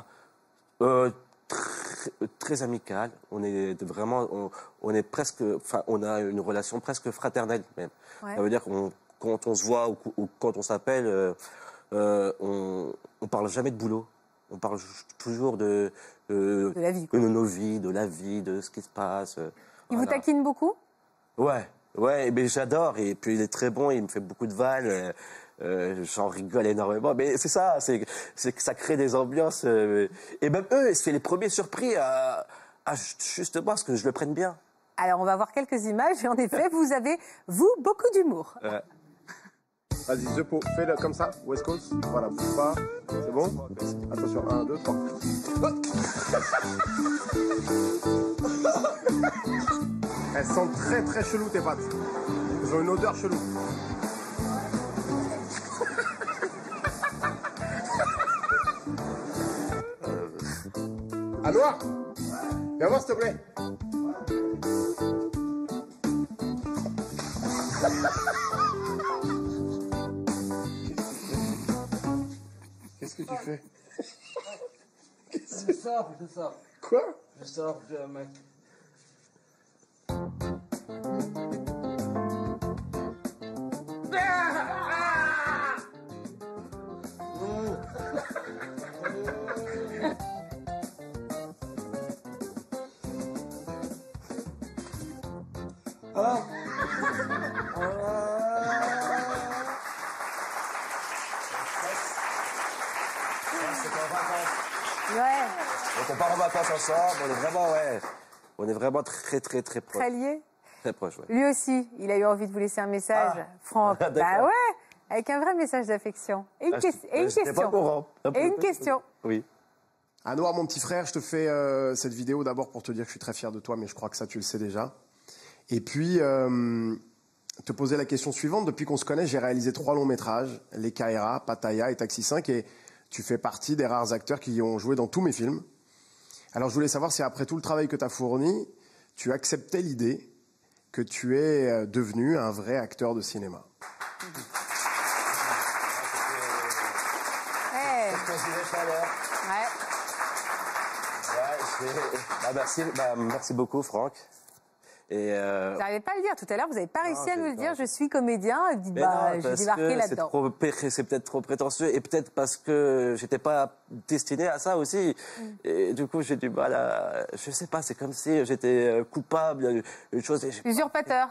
euh, très, très amical. On est vraiment... On, on est presque... Enfin, on a une relation presque fraternelle, même. Ouais. Ça veut dire qu'on quand on se voit ou, ou quand on s'appelle, euh, euh, on ne parle jamais de boulot. On parle toujours de, de, de, la vie, de nos vies, de la vie, de ce qui se passe. Il voilà. vous taquine beaucoup? Ouais, ouais, mais j'adore. Et puis il est très bon, il me fait beaucoup de vannes. Euh, J'en rigole énormément. Mais c'est ça, c'est que ça crée des ambiances. Euh, et même eux, c'est les premiers surpris à, à justement à ce que je le prenne bien. Alors on va voir quelques images. Et en effet, vous avez, vous, beaucoup d'humour. Ouais. Vas-y, je peux. Fais-le comme ça, West Coast. Voilà, bouge pas. C'est bon? Attention, un, deux, trois. Elles sont très très cheloues tes pattes. Elles ont une odeur chelou. Anouar, viens voir s'il te plaît. Qu'est-ce que tu fais? Qu'est-ce que... Je sors, je sors. Quoi? Je sors, je un mec. On est vraiment, ouais, on est vraiment très, très, très proches. Très liés. Très proches, ouais. Lui aussi, il a eu envie de vous laisser un message, ah, Franck. Bah ouais, avec un vrai message d'affection. Et une, ah, que... et une question. Et une question. Oui. Anouar, mon petit frère, je te fais euh, cette vidéo d'abord pour te dire que je suis très fier de toi, mais je crois que ça, tu le sais déjà. Et puis, euh, te poser la question suivante. Depuis qu'on se connaît, j'ai réalisé trois longs métrages, Les Kaïras, Pattaya et Taxi cinq, et tu fais partie des rares acteurs qui ont joué dans tous mes films. Alors, je voulais savoir si après tout le travail que tu as fourni, tu acceptais l'idée que tu es devenu un vrai acteur de cinéma. Hey. Ouais. Ouais, bah, merci, bah, merci beaucoup, Franck. Et euh... Vous n'arrivez pas à le dire. Tout à l'heure, vous n'avez pas réussi non, à nous le dire. Je suis comédien. Et vous dites, bah, j'ai débarqué là-dedans. C'est peut-être trop prétentieux. Et peut-être parce que je n'étais pas destiné à ça aussi. Mm. Et du coup, j'ai du mal à... Je ne sais pas, c'est comme si j'étais coupable. Une chose... Usurpateur.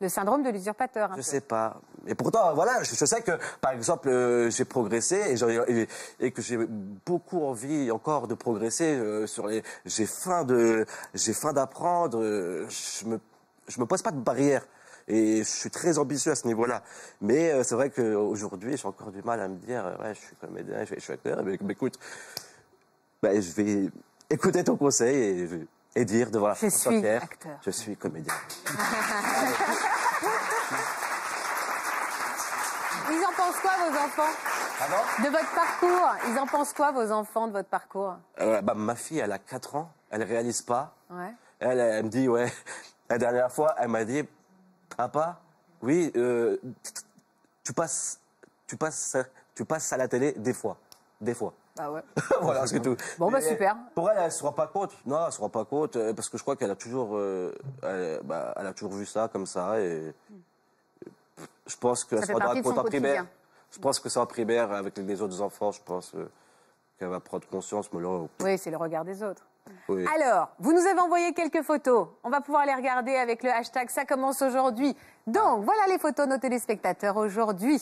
Le syndrome de l'usurpateur. Je ne sais pas. Et pourtant, voilà, je, je sais que, par exemple, euh, j'ai progressé et, et, et que j'ai beaucoup envie encore de progresser. Euh, sur les, j'ai faim de, j'ai faim d'apprendre. Euh, je me, je me pose pas de barrière. Et je suis très ambitieux à ce niveau-là. Mais euh, c'est vrai qu'aujourd'hui, j'ai encore du mal à me dire, euh, ouais, je suis comédien, je suis acteur, mais, mais écoute, bah, je vais écouter ton conseil et, et dire de voilà, je suis fier, acteur, je suis comédien. Ils en pensent quoi, vos enfants? Pardon? De votre parcours? Ils en pensent quoi, vos enfants, de votre parcours? euh, bah, Ma fille, elle a quatre ans, elle ne réalise pas. Ouais. Elle, elle me dit, ouais. La dernière fois, elle m'a dit, papa, oui, euh, tu, passes, tu, passes, tu passes à la télé des fois. Des fois. Ah ouais. Voilà, c'est tout. Bon, bah, super. Pour elle, elle ne se rend pas compte. Non, elle ne se rend pas compte, parce que je crois qu'elle a toujours, euh, elle, bah, elle a toujours vu ça comme ça. Et... Mm. Je pense que ça, ça rendra compte en primaire. Je pense que c'est en primaire, avec les autres enfants, je pense euh, qu'elle va prendre conscience. Mais là, oui, c'est le regard des autres. Oui. Alors, vous nous avez envoyé quelques photos. On va pouvoir les regarder avec le hashtag Ça commence aujourd'hui. Donc, voilà les photos de nos téléspectateurs aujourd'hui.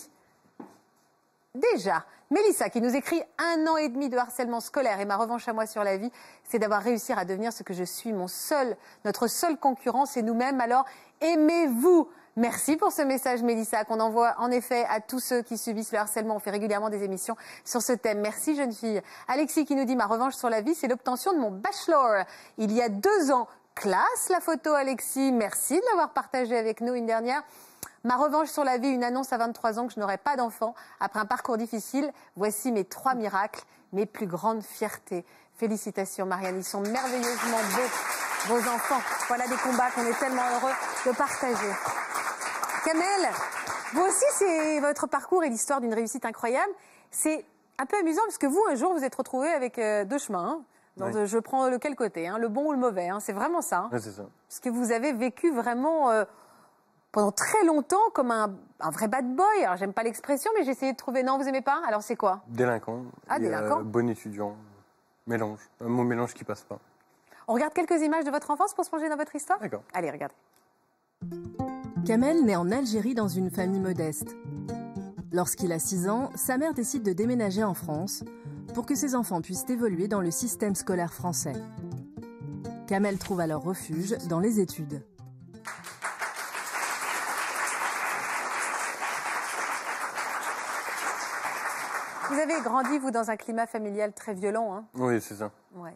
Déjà, Mélissa qui nous écrit « Un an et demi de harcèlement scolaire et ma revanche à moi sur la vie, c'est d'avoir réussi à devenir ce que je suis. Mon seul, notre seule concurrent, c'est nous-mêmes. Alors, aimez-vous !» Merci pour ce message, Mélissa, qu'on envoie en effet à tous ceux qui subissent le harcèlement. On fait régulièrement des émissions sur ce thème. Merci, jeune fille. Alexis qui nous dit « Ma revanche sur la vie, c'est l'obtention de mon bachelor. Il y a deux ans, classe la photo, Alexis. Merci de l'avoir partagée avec nous. Une dernière. Ma revanche sur la vie, une annonce à vingt-trois ans que je n'aurai pas d'enfant. Après un parcours difficile, voici mes trois miracles, mes plus grandes fiertés. » Félicitations, Marianne. Ils sont merveilleusement beaux, vos enfants. Voilà des combats qu'on est tellement heureux de partager. Kamel, vous aussi, c'est votre parcours et l'histoire d'une réussite incroyable. C'est un peu amusant parce que vous, un jour, vous êtes retrouvé avec euh, deux chemins. Hein. Donc, oui. Je prends lequel côté, hein, le bon ou le mauvais. Hein. C'est vraiment ça. Hein. Oui, c'est ça. Parce que vous avez vécu vraiment euh, pendant très longtemps comme un, un vrai bad boy. Alors, j'aime pas l'expression, mais j'ai essayé de trouver. Non, vous aimez pas? Alors, c'est quoi? Délinquant. Ah, et, délinquant. Euh, bon étudiant. Mélange. Un mot mélange qui passe pas. On regarde quelques images de votre enfance pour se plonger dans votre histoire? D'accord. Allez, regardez. Kamel naît en Algérie dans une famille modeste. Lorsqu'il a six ans, sa mère décide de déménager en France pour que ses enfants puissent évoluer dans le système scolaire français. Kamel trouve alors refuge dans les études. Vous avez grandi, vous, dans un climat familial très violent, hein ? Oui, c'est ça. Ouais.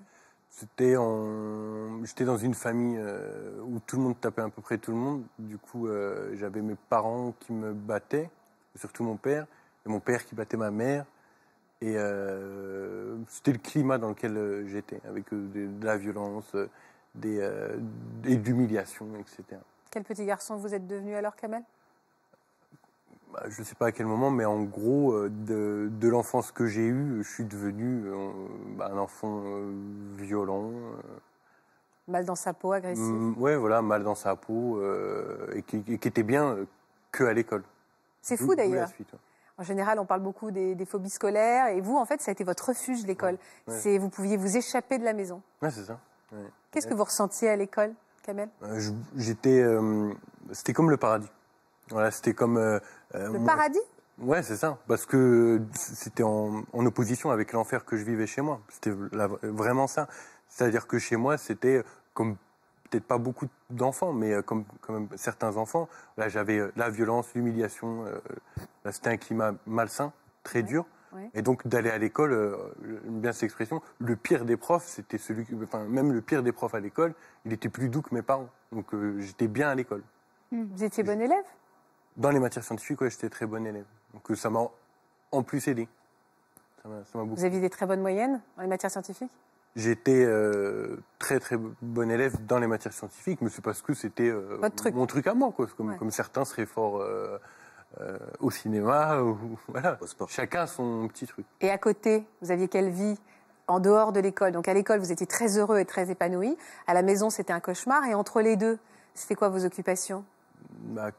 C'était en... J'étais dans une famille euh, où tout le monde tapait à peu près tout le monde. Du coup, euh, j'avais mes parents qui me battaient, surtout mon père, et mon père qui battait ma mère. Et euh, c'était le climat dans lequel j'étais, avec de, de la violence, des, euh, des d'humiliation, et cetera. Quel petit garçon vous êtes devenu alors, Kamel ? Bah, je ne sais pas à quel moment, mais en gros, de, de l'enfance que j'ai eue, je suis devenu euh, bah, un enfant euh, violent. Euh, mal dans sa peau, agressif. Mm, oui, voilà, mal dans sa peau, euh, et, qui, et qui était bien euh, qu'à l'école. C'est fou d'ailleurs. Ouais. En général, on parle beaucoup des, des phobies scolaires, et vous, en fait, ça a été votre refuge, l'école. Ouais, ouais. Vous pouviez vous échapper de la maison. Oui, c'est ça. Ouais. Qu'est-ce ouais. que vous ressentiez à l'école, Kamel? euh, J'étais... Euh, c'était comme le paradis. Voilà, c'était comme... Euh, euh, le mon... paradis? Ouais, c'est ça. Parce que c'était en, en opposition avec l'enfer que je vivais chez moi. C'était vraiment ça. C'est-à-dire que chez moi, c'était comme... Peut-être pas beaucoup d'enfants, mais comme, comme certains enfants. Là, j'avais la violence, l'humiliation. Euh, c'était un climat malsain, très ouais. dur. Ouais. Et donc, d'aller à l'école, euh, bien cette expression, le pire des profs, c'était celui... Qui, enfin, même le pire des profs à l'école, il était plus doux que mes parents. Donc, euh, j'étais bien à l'école. Vous étiez bon élève? Dans les matières scientifiques, ouais, j'étais très bon élève. Donc ça m'a en plus aidé. Ça m'a, ça m'a beaucoup. Vous aviez des très bonnes moyennes dans les matières scientifiques? J'étais euh, très très bon élève dans les matières scientifiques, mais c'est parce que c'était euh, mon truc à moi, quoi. Comme, ouais. comme certains seraient forts euh, euh, au cinéma, ou, voilà. Au sport. Chacun a son petit truc. Et à côté, vous aviez quelle vie en dehors de l'école? Donc à l'école, vous étiez très heureux et très épanoui. À la maison, c'était un cauchemar. Et entre les deux, C'était quoi vos occupations? Bah,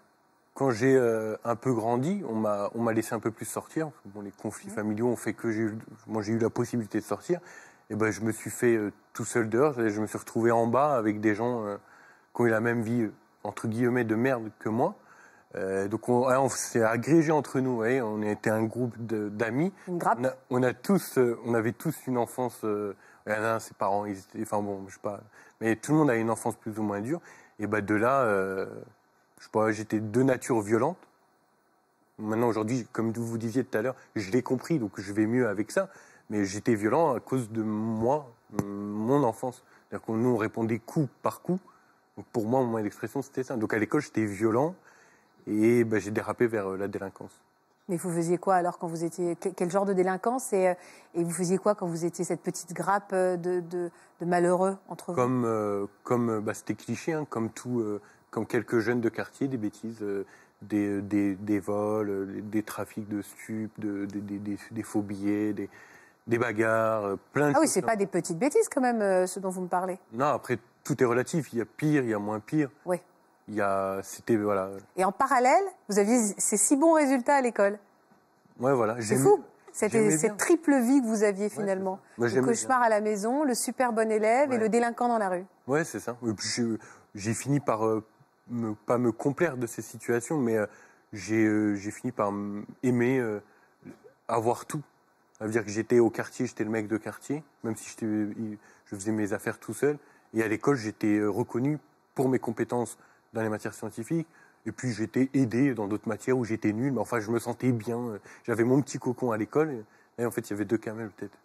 quand j'ai euh, un peu grandi, on m'a on m'a laissé un peu plus sortir. Bon, les conflits mmh. familiaux ont fait que j'ai moi j'ai eu la possibilité de sortir. Et ben je me suis fait euh, tout seul dehors. Je me suis retrouvé en bas avec des gens euh, qui ont eu la même vie entre guillemets de merde que moi. Euh, donc on, on s'est agrégé entre nous. Voyez, on était un groupe d'amis. Une grappe. On a, on a tous, euh, on avait tous une enfance. Euh, un, ses parents, ils étaient, enfin bon, je sais pas. Mais tout le monde a une enfance plus ou moins dure. Et ben de là, euh, je sais pas, j'étais de nature violente. Maintenant aujourd'hui, comme vous disiez tout à l'heure, je l'ai compris, donc je vais mieux avec ça. Mais j'étais violent à cause de moi, mon enfance. C'est-à-dire qu'on nous répondait coup par coup. Donc pour moi, mon moyen d'expression, c'était ça. Donc à l'école, j'étais violent et ben, j'ai dérapé vers la délinquance. Mais vous faisiez quoi alors quand vous étiez... Quel genre de délinquance et, et vous faisiez quoi quand vous étiez cette petite grappe de, de, de malheureux entre vous? Comme, euh, comme bah, c'était cliché, hein, comme tout, euh, comme quelques jeunes de quartier, des bêtises... Euh, Des, des, des vols, des trafics de stupes, de, des, des, des, des faux billets, des, des bagarres, plein de... Ah oui, c'est pas des petites bêtises quand même, euh, ce dont vous me parlez. Non, après, tout est relatif. Il y a pire, il y a moins pire. Oui. Il y a... C'était... Voilà. Et en parallèle, vous aviez ces six bons résultats à l'école. Ouais, voilà. C'est fou, cette, cette triple vie que vous aviez finalement. Ouais, moi, le cauchemar bien. À la maison, le super bon élève ouais. et le délinquant dans la rue. Ouais, c'est ça. J'ai fini par... Euh, Me, pas me complaire de ces situations, mais euh, j'ai euh, fini par aimer euh, avoir tout. Ça veut dire que j'étais au quartier, j'étais le mec de quartier, même si je faisais mes affaires tout seul. Et à l'école, j'étais reconnu pour mes compétences dans les matières scientifiques. Et puis j'étais aidé dans d'autres matières où j'étais nul, mais enfin, je me sentais bien. J'avais mon petit cocon à l'école. Et en fait, il y avait deux Kamels peut-être.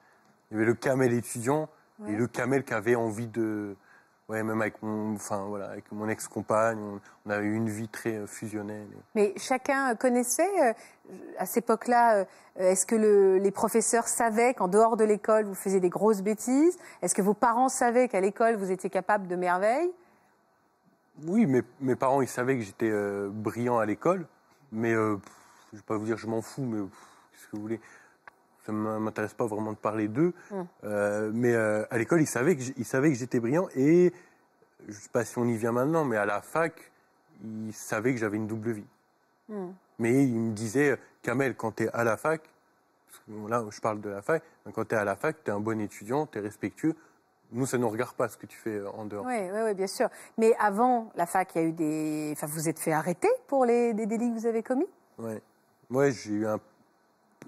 Il y avait le Kamel étudiant ouais. et le Kamel qui avait envie de... Ouais, même avec mon, enfin, voilà, avec mon ex-compagne, on, on a eu une vie très fusionnelle. Mais chacun connaissait, euh, à cette époque-là, euh, est-ce que le, les professeurs savaient qu'en dehors de l'école, vous faisiez des grosses bêtises? Est-ce que vos parents savaient qu'à l'école, vous étiez capable de merveilles? Oui, mes, mes parents, ils savaient que j'étais euh, brillant à l'école. Mais euh, pff, je ne vais pas vous dire je m'en fous, mais qu'est-ce que vous voulez? Ça ne m'intéresse pas vraiment de parler d'eux. Mmh. Euh, mais euh, à l'école, ils savaient que j'étais brillant. Et je ne sais pas si on y vient maintenant, mais à la fac, ils savaient que j'avais une double vie. Mmh. Mais ils me disaient, Kamel, quand tu es à la fac, parce que là, je parle de la fac, quand tu es à la fac, tu es un bon étudiant, tu es respectueux. Nous, ça ne nous regarde pas ce que tu fais en dehors. Oui, oui, oui, bien sûr. Mais avant la fac, il y a eu des... Enfin, vous êtes fait arrêter pour les des délits que vous avez commis? Oui. Moi, ouais, j'ai eu un...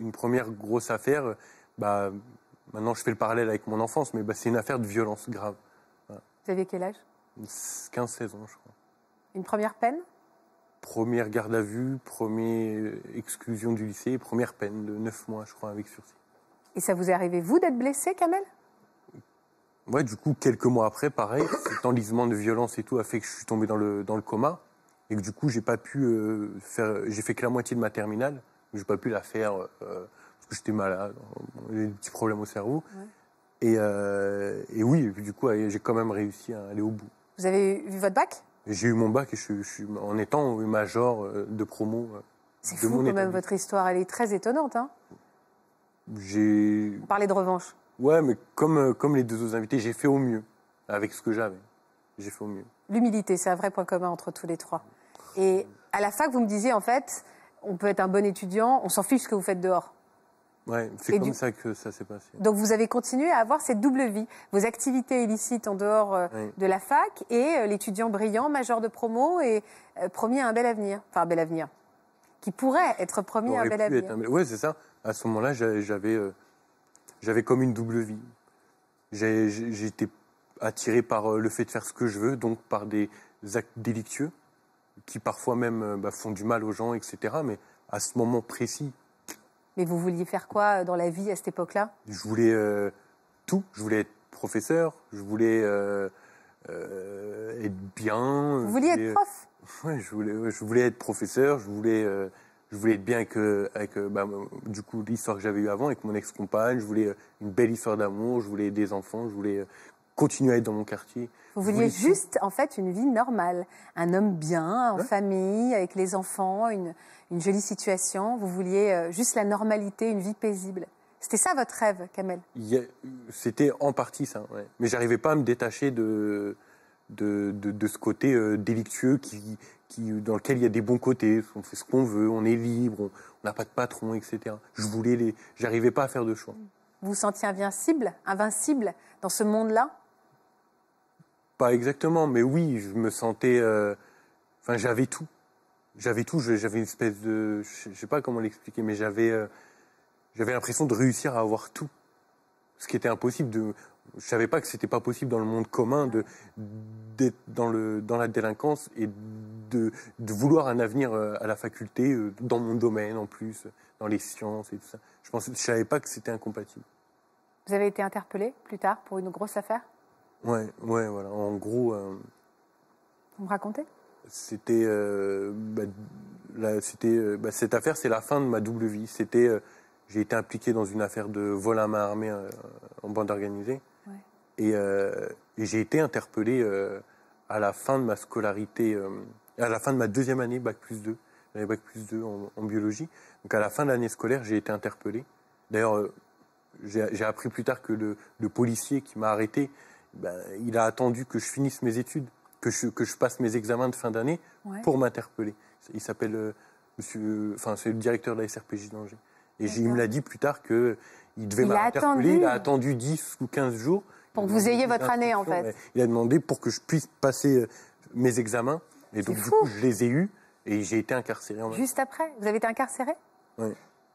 Une première grosse affaire, bah, maintenant je fais le parallèle avec mon enfance, mais bah, c'est une affaire de violence grave. Voilà. Vous aviez quel âge? quinze seize ans, je crois. Une première peine? Première garde à vue, première exclusion du lycée, première peine de neuf mois, je crois, avec sursis. Et ça vous est arrivé, vous, d'être blessé, Kamel? Ouais, du coup, quelques mois après, pareil, cet enlisement de violence et tout a fait que je suis tombé dans le, dans le coma, et que du coup, j'ai pas pu euh, faire. J'ai fait que la moitié de ma terminale. J'ai pas pu la faire euh, parce que j'étais malade, j'ai des petits problèmes au cerveau. Ouais. Et, euh, et oui, du coup, j'ai quand même réussi à aller au bout. Vous avez eu votre bac? J'ai eu mon bac et je suis en étant major de promo. C'est fou quand même votre histoire, elle est très étonnante. Hein, j'ai parlé de revanche. Ouais, mais comme comme les deux autres invités, j'ai fait au mieux avec ce que j'avais. J'ai fait au mieux. L'humilité, c'est un vrai point commun entre tous les trois. Et à la fac, vous me disiez en fait. On peut être un bon étudiant, on s'en fiche ce que vous faites dehors. Oui, c'est comme du... ça que ça s'est passé. Donc vous avez continué à avoir cette double vie. Vos activités illicites en dehors euh, oui. de la fac et euh, l'étudiant brillant, major de promo et euh, promis à un bel avenir. Enfin, un bel avenir. Qui pourrait être promis on à un bel avenir. Un... Oui, c'est ça. À ce moment-là, j'avais euh, j'avais comme une double vie. J'étais attiré par euh, le fait de faire ce que je veux, donc par des actes délictueux. Qui parfois même bah, font du mal aux gens, et cetera. Mais à ce moment précis. Mais vous vouliez faire quoi dans la vie à cette époque-là? Je voulais euh, tout. Je voulais être professeur. Je voulais euh, euh, être bien. Vous vouliez voulais... être prof? Oui, je voulais, je voulais être professeur. Je voulais, euh, je voulais être bien avec, avec bah, du coup l'histoire que j'avais eue avant avec mon ex-compagne. Je voulais une belle histoire d'amour. Je voulais des enfants. Je voulais continuer à être dans mon quartier. Vous vouliez juste, en fait, une vie normale. Un homme bien, en ouais. famille, avec les enfants, une, une jolie situation. Vous vouliez euh, juste la normalité, une vie paisible. C'était ça, votre rêve, Kamel? C'était en partie ça, ouais. Mais j'arrivais pas à me détacher de, de, de, de ce côté euh, délictueux qui, qui, dans lequel il y a des bons côtés. On fait ce qu'on veut, on est libre, on n'a pas de patron, et cetera. Je voulais les, j'arrivais pas à faire de choix. Vous vous sentiez invincible, invincible dans ce monde-là? Pas exactement, mais oui, je me sentais... Euh, enfin, j'avais tout. J'avais tout, j'avais une espèce de... Je ne sais pas comment l'expliquer, mais j'avais euh, j'avais l'impression de réussir à avoir tout. Ce qui était impossible. De, je ne savais pas que ce n'était pas possible dans le monde commun de, d'être dans, le, dans la délinquance et de, de vouloir un avenir à la faculté, dans mon domaine en plus, dans les sciences et tout ça. Je ne je savais pas que c'était incompatible. Vous avez été interpellé plus tard pour une grosse affaire? Ouais, ouais, voilà. En gros... Euh... Vous me racontez? C'était euh, bah, euh, bah, cette affaire, c'est la fin de ma double vie. C'était, euh, j'ai été impliqué dans une affaire de vol à main armée euh, en bande organisée, ouais. et, euh, et j'ai été interpellé euh, à la fin de ma scolarité, euh, à la fin de ma deuxième année bac plus deux, j'avais bac plus deux en, en biologie. Donc à la fin de l'année scolaire, j'ai été interpellé. D'ailleurs, euh, j'ai appris plus tard que le, le policier qui m'a arrêté, bah, il a attendu que je finisse mes études. Que je, que je passe mes examens de fin d'année, ouais. pour m'interpeller. Il s'appelle euh, monsieur, enfin, c'est le directeur de la S R P J d'Angers. Et il me l'a dit plus tard qu'il devait m'interpeller. Il a attendu dix ou quinze jours. Pour que vous ayez votre année, en fait. Il a demandé pour que je puisse passer euh, mes examens. Et donc, du coup, je les ai eus et j'ai été incarcéré. En Juste même. Après, vous avez été incarcéré? Oui.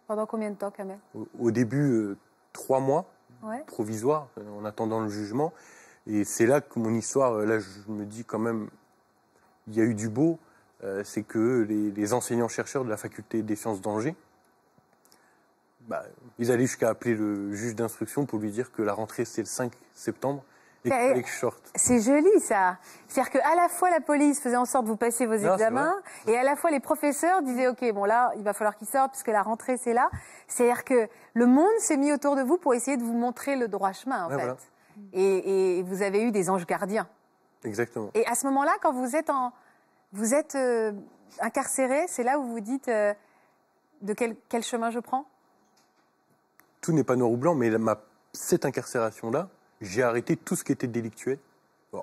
Pendant combien de temps, Kamel? Au, au début, euh, trois mois, ouais. provisoire, en attendant le jugement. Et c'est là que mon histoire, là je me dis quand même, il y a eu du beau, euh, c'est que les, les enseignants-chercheurs de la faculté des sciences d'Angers, bah, ils allaient jusqu'à appeler le juge d'instruction pour lui dire que la rentrée c'est le cinq septembre et qu'il fallait que je sorte. C'est joli ça. C'est-à-dire qu'à la fois la police faisait en sorte que vous passiez vos non, examens et à la fois les professeurs disaient ok, bon là il va falloir qu'ils sortent puisque la rentrée c'est là. C'est-à-dire que le monde s'est mis autour de vous pour essayer de vous montrer le droit chemin en ah, fait. Voilà. Et, et vous avez eu des anges gardiens. Exactement. Et à ce moment-là, quand vous êtes, en, vous êtes euh, incarcéré, c'est là où vous dites euh, de quel, quel chemin je prends? Tout n'est pas noir ou blanc, mais la, ma, cette incarcération-là, j'ai arrêté tout ce qui était délictuel. Bon,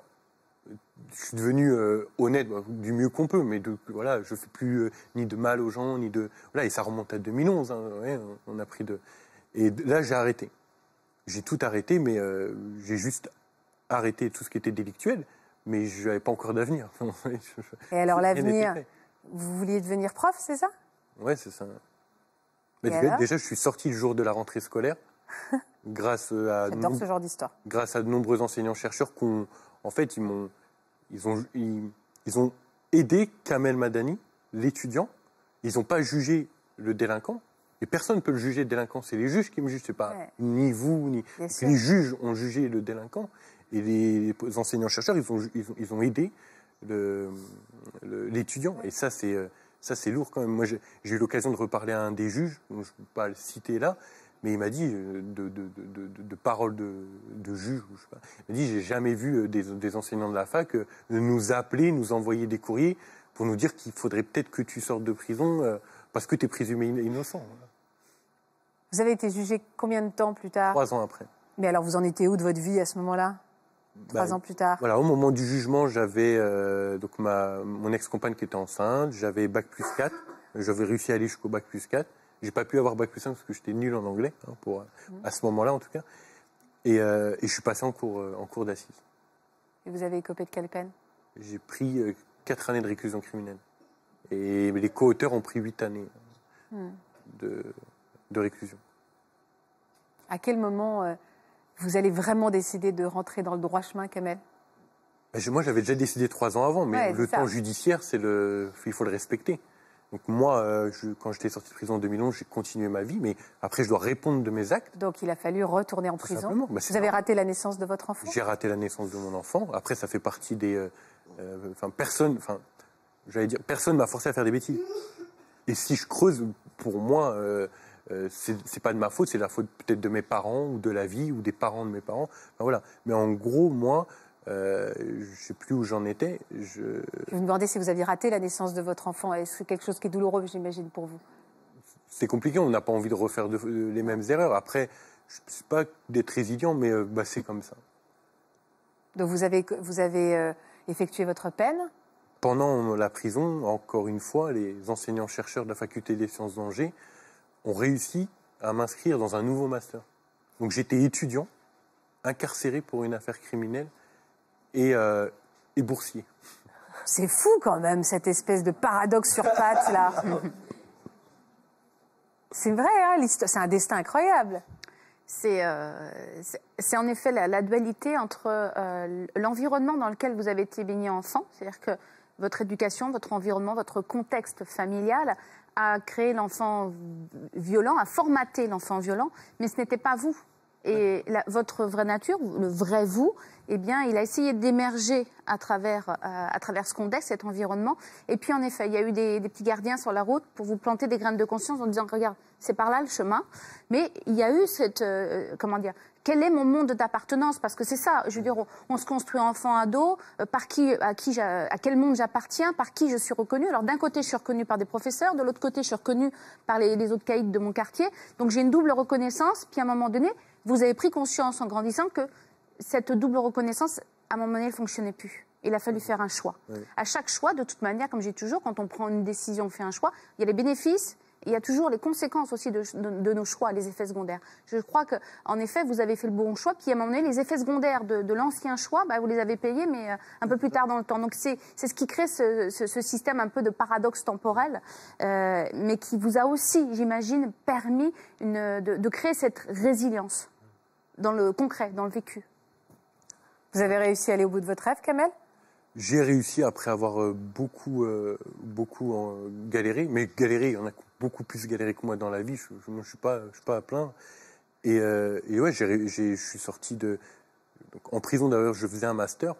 je suis devenu euh, honnête, bah, du mieux qu'on peut, mais de, voilà, je ne fais plus euh, ni de mal aux gens, ni de... Voilà, et ça remonte à deux mille onze, hein, ouais, on a pris de... Et là, j'ai arrêté. J'ai tout arrêté, mais euh, j'ai juste arrêté tout ce qui était délictuel, mais je n'avais pas encore d'avenir. Et alors l'avenir, vous vouliez devenir prof, c'est ça? Ouais, c'est ça. Mais déjà, déjà, je suis sorti le jour de la rentrée scolaire, grâce à J'adore ce genre d'histoire. Grâce à de nombreux enseignants-chercheurs qui ont, en fait, ils m'ont, ils ont, ils, ils ont aidé Kamel Madani, l'étudiant. Ils n'ont pas jugé le délinquant. Et personne ne peut le juger le délinquant. C'est les juges qui me jugent. C'est pas ouais. ni vous, ni... Les juges ont jugé le délinquant. Et les, les enseignants-chercheurs, ils ont, ils, ont, ils ont aidé l'étudiant. Le, le, ouais. Et ça, c'est lourd quand même. Moi, j'ai eu l'occasion de reparler à un des juges, je ne peux pas le citer là, mais il m'a dit, de, de, de, de, de paroles de, de juge, je sais pas, il m'a dit, j'ai jamais vu des, des enseignants de la fac nous appeler, nous envoyer des courriers pour nous dire qu'il faudrait peut-être que tu sortes de prison... Parce que tu es présumé innocent. Voilà. Vous avez été jugé combien de temps plus tard? Trois ans après. Mais alors, vous en étiez où de votre vie à ce moment-là? Trois ben, ans plus tard. Voilà, au moment du jugement, j'avais euh, donc ma, mon ex-compagne qui était enceinte. J'avais bac plus quatre. J'avais réussi à aller jusqu'au bac plus quatre. J'ai pas pu avoir bac plus cinq parce que j'étais nul en anglais, hein, pour, mmh. à ce moment-là en tout cas. Et, euh, et je suis passé en cours, euh, en cours d'assises. Et vous avez écopé de quelle peine? J'ai pris euh, quatre années de réclusion criminelle. Et les co-auteurs ont pris huit années hmm. de, de réclusion. À quel moment euh, vous allez vraiment décider de rentrer dans le droit chemin, Kamel? ben, Moi, j'avais déjà décidé trois ans avant, mais ouais, le temps judiciaire, c'est le, il faut le respecter. Donc moi, euh, je, quand j'étais sorti de prison en deux mille onze, j'ai continué ma vie, mais après, je dois répondre de mes actes. Donc il a fallu retourner en prison. Simplement. Ben, vous avez raté la naissance de votre enfant? J'ai raté la naissance de mon enfant. Après, ça fait partie des... Euh, euh, enfin, personne... Enfin, J'allais dire, personne ne m'a forcé à faire des bêtises. Et si je creuse, pour moi, euh, euh, c'est pas de ma faute, c'est la faute peut-être de mes parents, ou de la vie, ou des parents de mes parents. Enfin, voilà. Mais en gros, moi, euh, je sais plus où j'en étais. Je... je me demandais si vous aviez raté la naissance de votre enfant. Est-ce que c'est quelque chose qui est douloureux, j'imagine, pour vous? C'est compliqué, on n'a pas envie de refaire de, de, les mêmes erreurs. Après, je ne sais pas d'être résilient, mais euh, bah, c'est comme ça. Donc vous avez... Vous avez euh... effectuer votre peine. Pendant la prison, encore une fois, les enseignants-chercheurs de la faculté des sciences d'Angers ont réussi à m'inscrire dans un nouveau master. Donc j'étais étudiant, incarcéré pour une affaire criminelle et, euh, et boursier. C'est fou quand même, cette espèce de paradoxe sur pattes là. C'est vrai, hein, c'est un destin incroyable. C'est euh, en effet la, la dualité entre euh, l'environnement dans lequel vous avez été baigné enfant, c'est-à-dire que votre éducation, votre environnement, votre contexte familial a créé l'enfant violent, a formaté l'enfant violent, mais ce n'était pas vous. Et la, votre vraie nature, le vrai vous, eh bien, il a essayé d'émerger à travers, euh, à travers ce contexte, cet environnement. Et puis, en effet, il y a eu des, des petits gardiens sur la route pour vous planter des graines de conscience en disant, regarde, c'est par là le chemin. Mais il y a eu cette, euh, comment dire, quel est mon monde d'appartenance? Parce que c'est ça, je veux dire, on, on se construit enfant, ado, euh, par qui, à, qui à quel monde j'appartiens, par qui je suis reconnue. Alors, d'un côté, je suis reconnue par des professeurs, de l'autre côté, je suis reconnue par les, les autres caïds de mon quartier. Donc, j'ai une double reconnaissance, puis à un moment donné, vous avez pris conscience en grandissant que cette double reconnaissance, à un moment donné, ne fonctionnait plus. Il a fallu faire un choix. Oui. À chaque choix, de toute manière, comme j'ai toujours, quand on prend une décision, on fait un choix, il y a les bénéfices, il y a toujours les conséquences aussi de, de, de nos choix, les effets secondaires. Je crois qu'en effet, vous avez fait le bon choix, puis à un moment donné, les effets secondaires de, de l'ancien choix, bah, vous les avez payés, mais euh, un peu plus tard dans le temps. Donc c'est ce qui crée ce, ce, ce système un peu de paradoxe temporel, euh, mais qui vous a aussi, j'imagine, permis une, de, de créer cette résilience. Dans le concret, dans le vécu. Vous avez réussi à aller au bout de votre rêve, Kamel? J'ai réussi après avoir beaucoup, euh, beaucoup euh, galéré. Mais galéré, il y en a beaucoup plus galéré que moi dans la vie. Je ne suis pas, je suis pas à plaindre. Et, euh, et ouais, j'ai, j'ai, je suis sorti de... Donc, en prison, d'ailleurs, je faisais un master.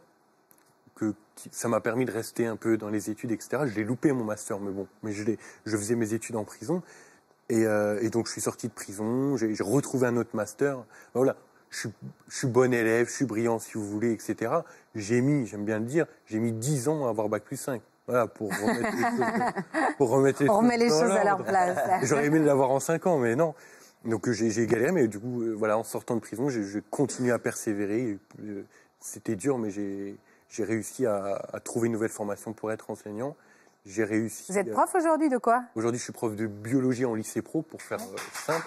Que, qui, ça m'a permis de rester un peu dans les études, et cetera. Je l'ai loupé, mon master, mais bon. Mais je, je faisais mes études en prison. Et, euh, et donc, je suis sorti de prison, j'ai retrouvé un autre master. Voilà, je suis, je suis bon élève, je suis brillant, si vous voulez, et cetera. J'ai mis, j'aime bien le dire, j'ai mis dix ans à avoir bac plus cinq. Voilà, pour remettre les choses, pour remettre les On remet les choses à leur place. J'aurais aimé l'avoir en cinq ans, mais non. Donc, j'ai galéré, mais du coup, voilà, en sortant de prison, j'ai continué à persévérer. C'était dur, mais j'ai réussi à, à trouver une nouvelle formation pour être enseignant. J'ai réussi. Vous êtes prof aujourd'hui de quoi? Aujourd'hui, je suis prof de biologie en lycée pro, pour faire ouais. euh, simple.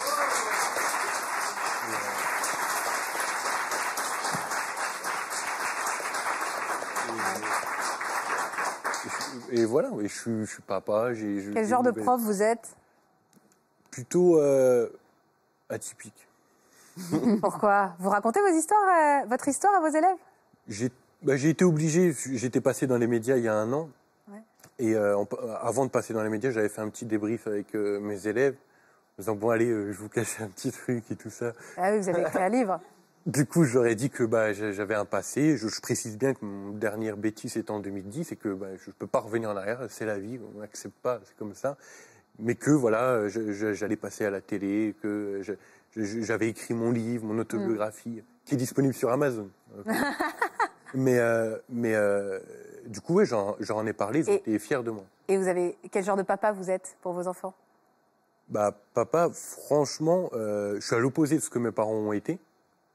Et, euh, et, et voilà, et je, je suis papa. Je, Quel genre de prof vous êtes? Plutôt euh, atypique. Pourquoi? Vous racontez vos histoires, euh, votre histoire à vos élèves? J'ai bah, j'ai été obligé, j'étais passé dans les médias il y a un an. Et euh, on, avant de passer dans les médias, j'avais fait un petit débrief avec euh, mes élèves, en disant, bon, allez, euh, je vous cache un petit truc et tout ça. Ah oui, vous avez écrit un livre. Du coup, je leur ai dit que bah, j'avais un passé. Je, je précise bien que mon dernière bêtise était en deux mille dix et que bah, je ne peux pas revenir en arrière. C'est la vie, on n'accepte pas, c'est comme ça. Mais que, voilà, j'allais passer à la télé, que j'avais écrit mon livre, mon autobiographie, mmh. qui est disponible sur Amazon. Okay. mais... Euh, mais euh, Du coup, ouais, j'en ai parlé, ils étaient fiers de moi. Et vous avez... Quel genre de papa vous êtes pour vos enfants? Bah, papa, franchement, euh, je suis à l'opposé de ce que mes parents ont été.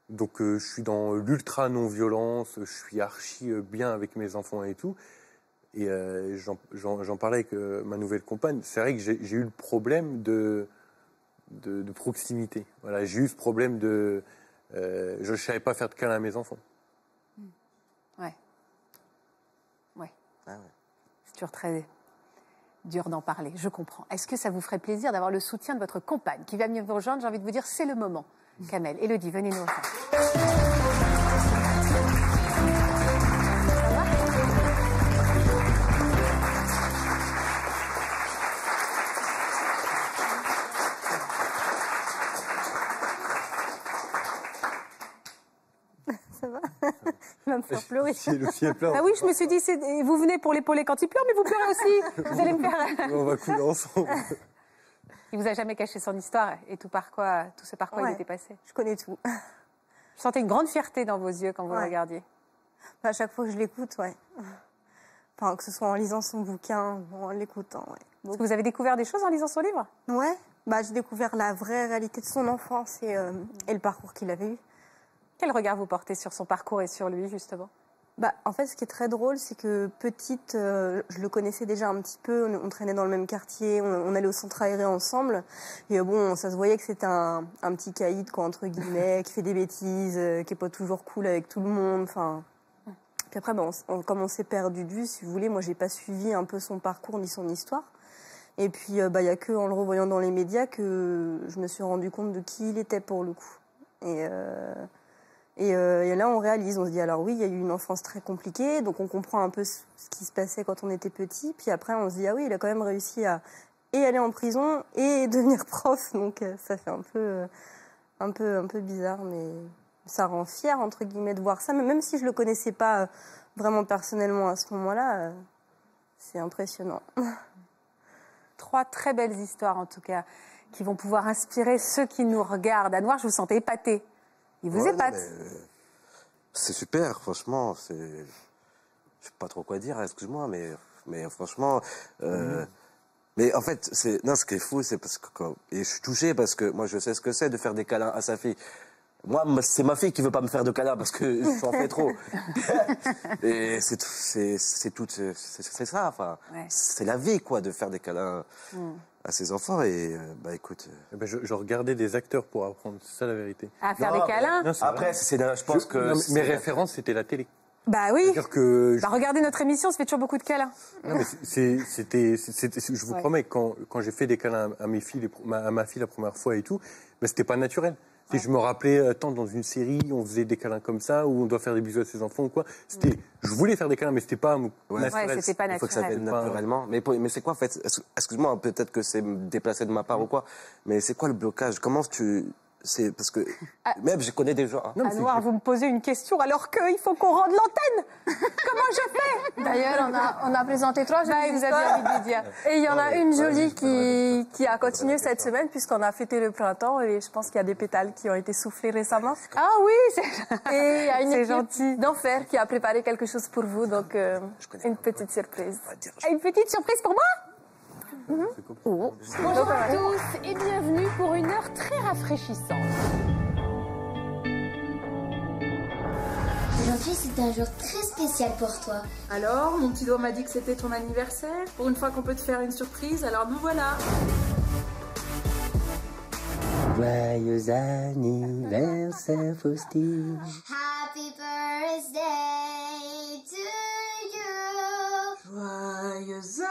Donc, euh, je suis dans l'ultra non-violence, je suis archi euh, bien avec mes enfants et tout. Et euh, j'en parlais avec euh, ma nouvelle compagne. C'est vrai que j'ai eu le problème de, de, de proximité. Voilà, j'ai eu ce problème de... Euh, je ne savais pas faire de câlin à mes enfants. Ouais. Ah ouais. C'est toujours très dur d'en parler, je comprends. Est-ce que ça vous ferait plaisir d'avoir le soutien de votre compagne qui va venir vous rejoindre? J'ai envie de vous dire, c'est le moment. Mmh. Kamel, Elodie, venez nous rejoindre. Ça va? Ah oui, je me suis dit, vous venez pour l'épauler quand il pleure, mais vous pleurez aussi. Vous allez me faire... On va couler ensemble. Il vous a jamais caché son histoire et tout, par quoi, tout ce par quoi ouais, il était passé. Je connais tout. Je sentais une grande fierté dans vos yeux quand vous ouais. regardiez. À chaque fois que je l'écoute, ouais. Enfin, que ce soit en lisant son bouquin ou en l'écoutant, ouais. Parce que vous avez découvert des choses en lisant son livre? Ouais. Bah, j'ai découvert la vraie réalité de son enfance et, euh, et le parcours qu'il avait eu. Quel regard vous portez sur son parcours et sur lui, justement? Bah, en fait, ce qui est très drôle, c'est que petite, euh, je le connaissais déjà un petit peu. On, on traînait dans le même quartier, on, on allait au centre aéré ensemble. Et bon, ça se voyait que c'était un, un petit caïd, quoi, entre guillemets, qui fait des bêtises, euh, qui n'est pas toujours cool avec tout le monde. Enfin, puis après, bah, on, on, comme on s'est perdu de vue, si vous voulez, moi, j'ai pas suivi un peu son parcours ni son histoire. Et puis, euh, bah, y a que en le revoyant dans les médias que je me suis rendu compte de qui il était pour le coup. Et euh, Et, euh, et là, on réalise, on se dit, alors oui, il y a eu une enfance très compliquée, donc on comprend un peu ce qui se passait quand on était petit. Puis après, on se dit, ah oui, il a quand même réussi à et aller en prison et devenir prof. Donc ça fait un peu, un peu, un peu bizarre, mais ça rend fier, entre guillemets, de voir ça. Mais même si je le connaissais pas vraiment personnellement à ce moment-là, c'est impressionnant. Trois très belles histoires, en tout cas, qui vont pouvoir inspirer ceux qui nous regardent. Anouar, je vous sentais épatée. Il vous ouais, épate. C'est super, franchement. Je ne sais pas trop quoi dire, excuse-moi, mais, mais franchement... Euh... Mm-hmm. Mais en fait, non, ce qui est fou, c'est parce que... Et je suis touché parce que moi, je sais ce que c'est de faire des câlins à sa fille. Moi, c'est ma fille qui ne veut pas me faire de câlins parce que j'en fais trop. Et c'est tout... C'est ça, enfin. Ouais. C'est la vie, quoi, de faire des câlins... Mm. à ses enfants et euh, bah écoute euh... bah je, je regardais des acteurs pour apprendre, c'est ça la vérité. À faire non, des câlins non, après c'est je pense je, que non, mes références c'était la télé. Bah oui. Que bah je... regardez notre émission, ça fait toujours beaucoup de câlins. Non, mais c'était je vous ouais. promets quand quand j'ai fait des câlins à mes filles à ma fille la première fois et tout, bah c'était pas naturel. Ouais. Je me rappelais tant dans une série, on faisait des câlins comme ça, où on doit faire des bisous à ses enfants ou quoi. C'était, je voulais faire des câlins, mais c'était pas ouais. naturel. Ouais, c'était pas naturel. Il faut que ça vienne naturellement. Mais, mais c'est quoi, en fait, excuse-moi, peut-être que c'est déplacé de ma part mm. ou quoi. Mais c'est quoi le blocage? Comment tu, c'est parce que ah. même je connais des gens. Hein. Non, Anouar, vous me posez une question alors qu'il faut qu'on rende l'antenne. Comment je fais? D'ailleurs, on a, on a présenté trois jolies. Vous aviez envie de dire. Et il y en a une jolie qui, qui a continué cette semaine puisqu'on a fêté le printemps et je pense qu'il y a des pétales qui ont été soufflés récemment. Ah oui, c'est gentil. D'enfer qui a préparé quelque chose pour vous, donc euh, une petite surprise. Une petite surprise pour moi? Mmh. Oh. Bonjour à tous et bienvenue pour une heure très rafraîchissante. Aujourd'hui, c'est un jour très spécial pour toi. Alors, mon petit doigt m'a dit que c'était ton anniversaire. Pour une fois qu'on peut te faire une surprise, alors nous voilà. Joyeux anniversaire, Faustine. Happy birthday to you. Joyeux anniversaire.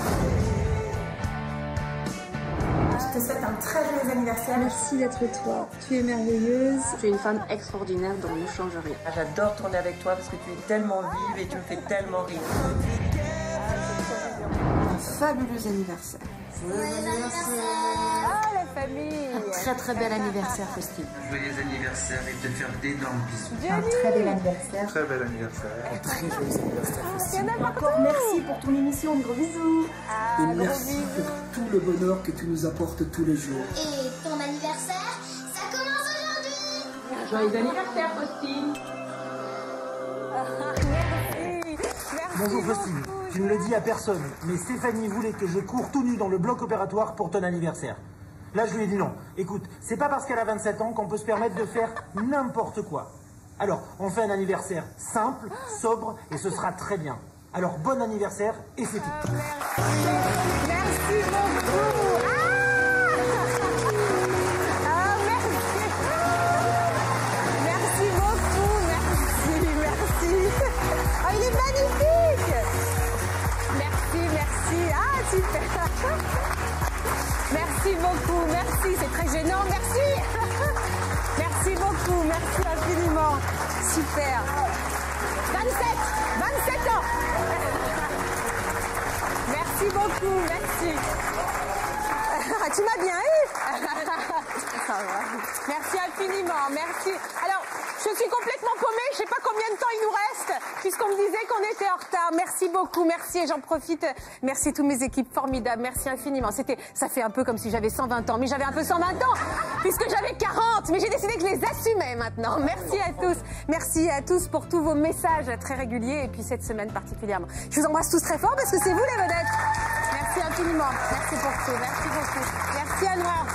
Je te souhaite un très joyeux anniversaire. Merci d'être toi. Tu es merveilleuse. Tu es une femme extraordinaire dont on ne change rien. J'adore tourner avec toi parce que tu es tellement vive et tu me fais tellement rire. Un fabuleux anniversaire. Joyeux anniversaire. Oh, la famille. Un très très bel anniversaire, Faustine. Joyeux anniversaire et te faire d'énormes bisous. Un très bel anniversaire. Très bel anniversaire. Un très joyeux anniversaire, Faustine. Encore merci pour ton émission, gros bisous. Ah, et merci pour tout le bonheur que tu nous apportes tous les jours. Et ton anniversaire, ça commence aujourd'hui. Joyeux anniversaire, Faustine. Merci. Merci. Bonjour, Faustine. Je ne le dis à personne, mais Stéphanie voulait que je cours tout nu dans le bloc opératoire pour ton anniversaire. Là, je lui ai dit non. Écoute, c'est pas parce qu'elle a vingt-sept ans qu'on peut se permettre de faire n'importe quoi. Alors, on fait un anniversaire simple, sobre, et ce sera très bien. Alors, bon anniversaire, et c'est tout. Euh, merci. Merci beaucoup. Ah merci beaucoup, merci, c'est très gênant, merci. Merci beaucoup, merci infiniment. Super. vingt-sept, vingt-sept ans. Merci beaucoup, merci. Tu m'as bien eu. Merci infiniment, merci. Alors, je suis complètement paumé, je ne sais pas combien de temps il nous reste, puisqu'on me disait qu'on était en retard. Merci beaucoup, merci, et j'en profite. Merci à toutes mes équipes formidables, merci infiniment. C'était, ça fait un peu comme si j'avais cent vingt ans, mais j'avais un peu cent vingt ans, puisque j'avais quarante, mais j'ai décidé que je les assumais maintenant. Merci à tous, merci à tous pour tous vos messages très réguliers, et puis cette semaine particulièrement. Je vous embrasse tous très fort, parce que c'est vous les vedettes. Merci infiniment, merci pour tout, merci beaucoup. Merci Anouar.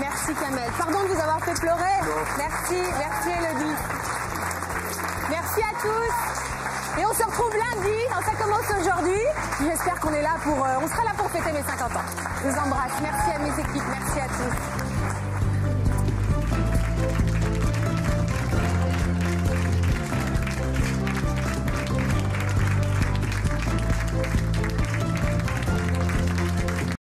Merci Kamel. Pardon de vous avoir fait pleurer. Merci, merci Elodie. Merci à tous. Et on se retrouve lundi. Ça commence aujourd'hui. J'espère qu'on est là pour... Euh, on sera là pour fêter mes cinquante ans. Je vous embrasse. Merci à mes équipes. Merci à tous.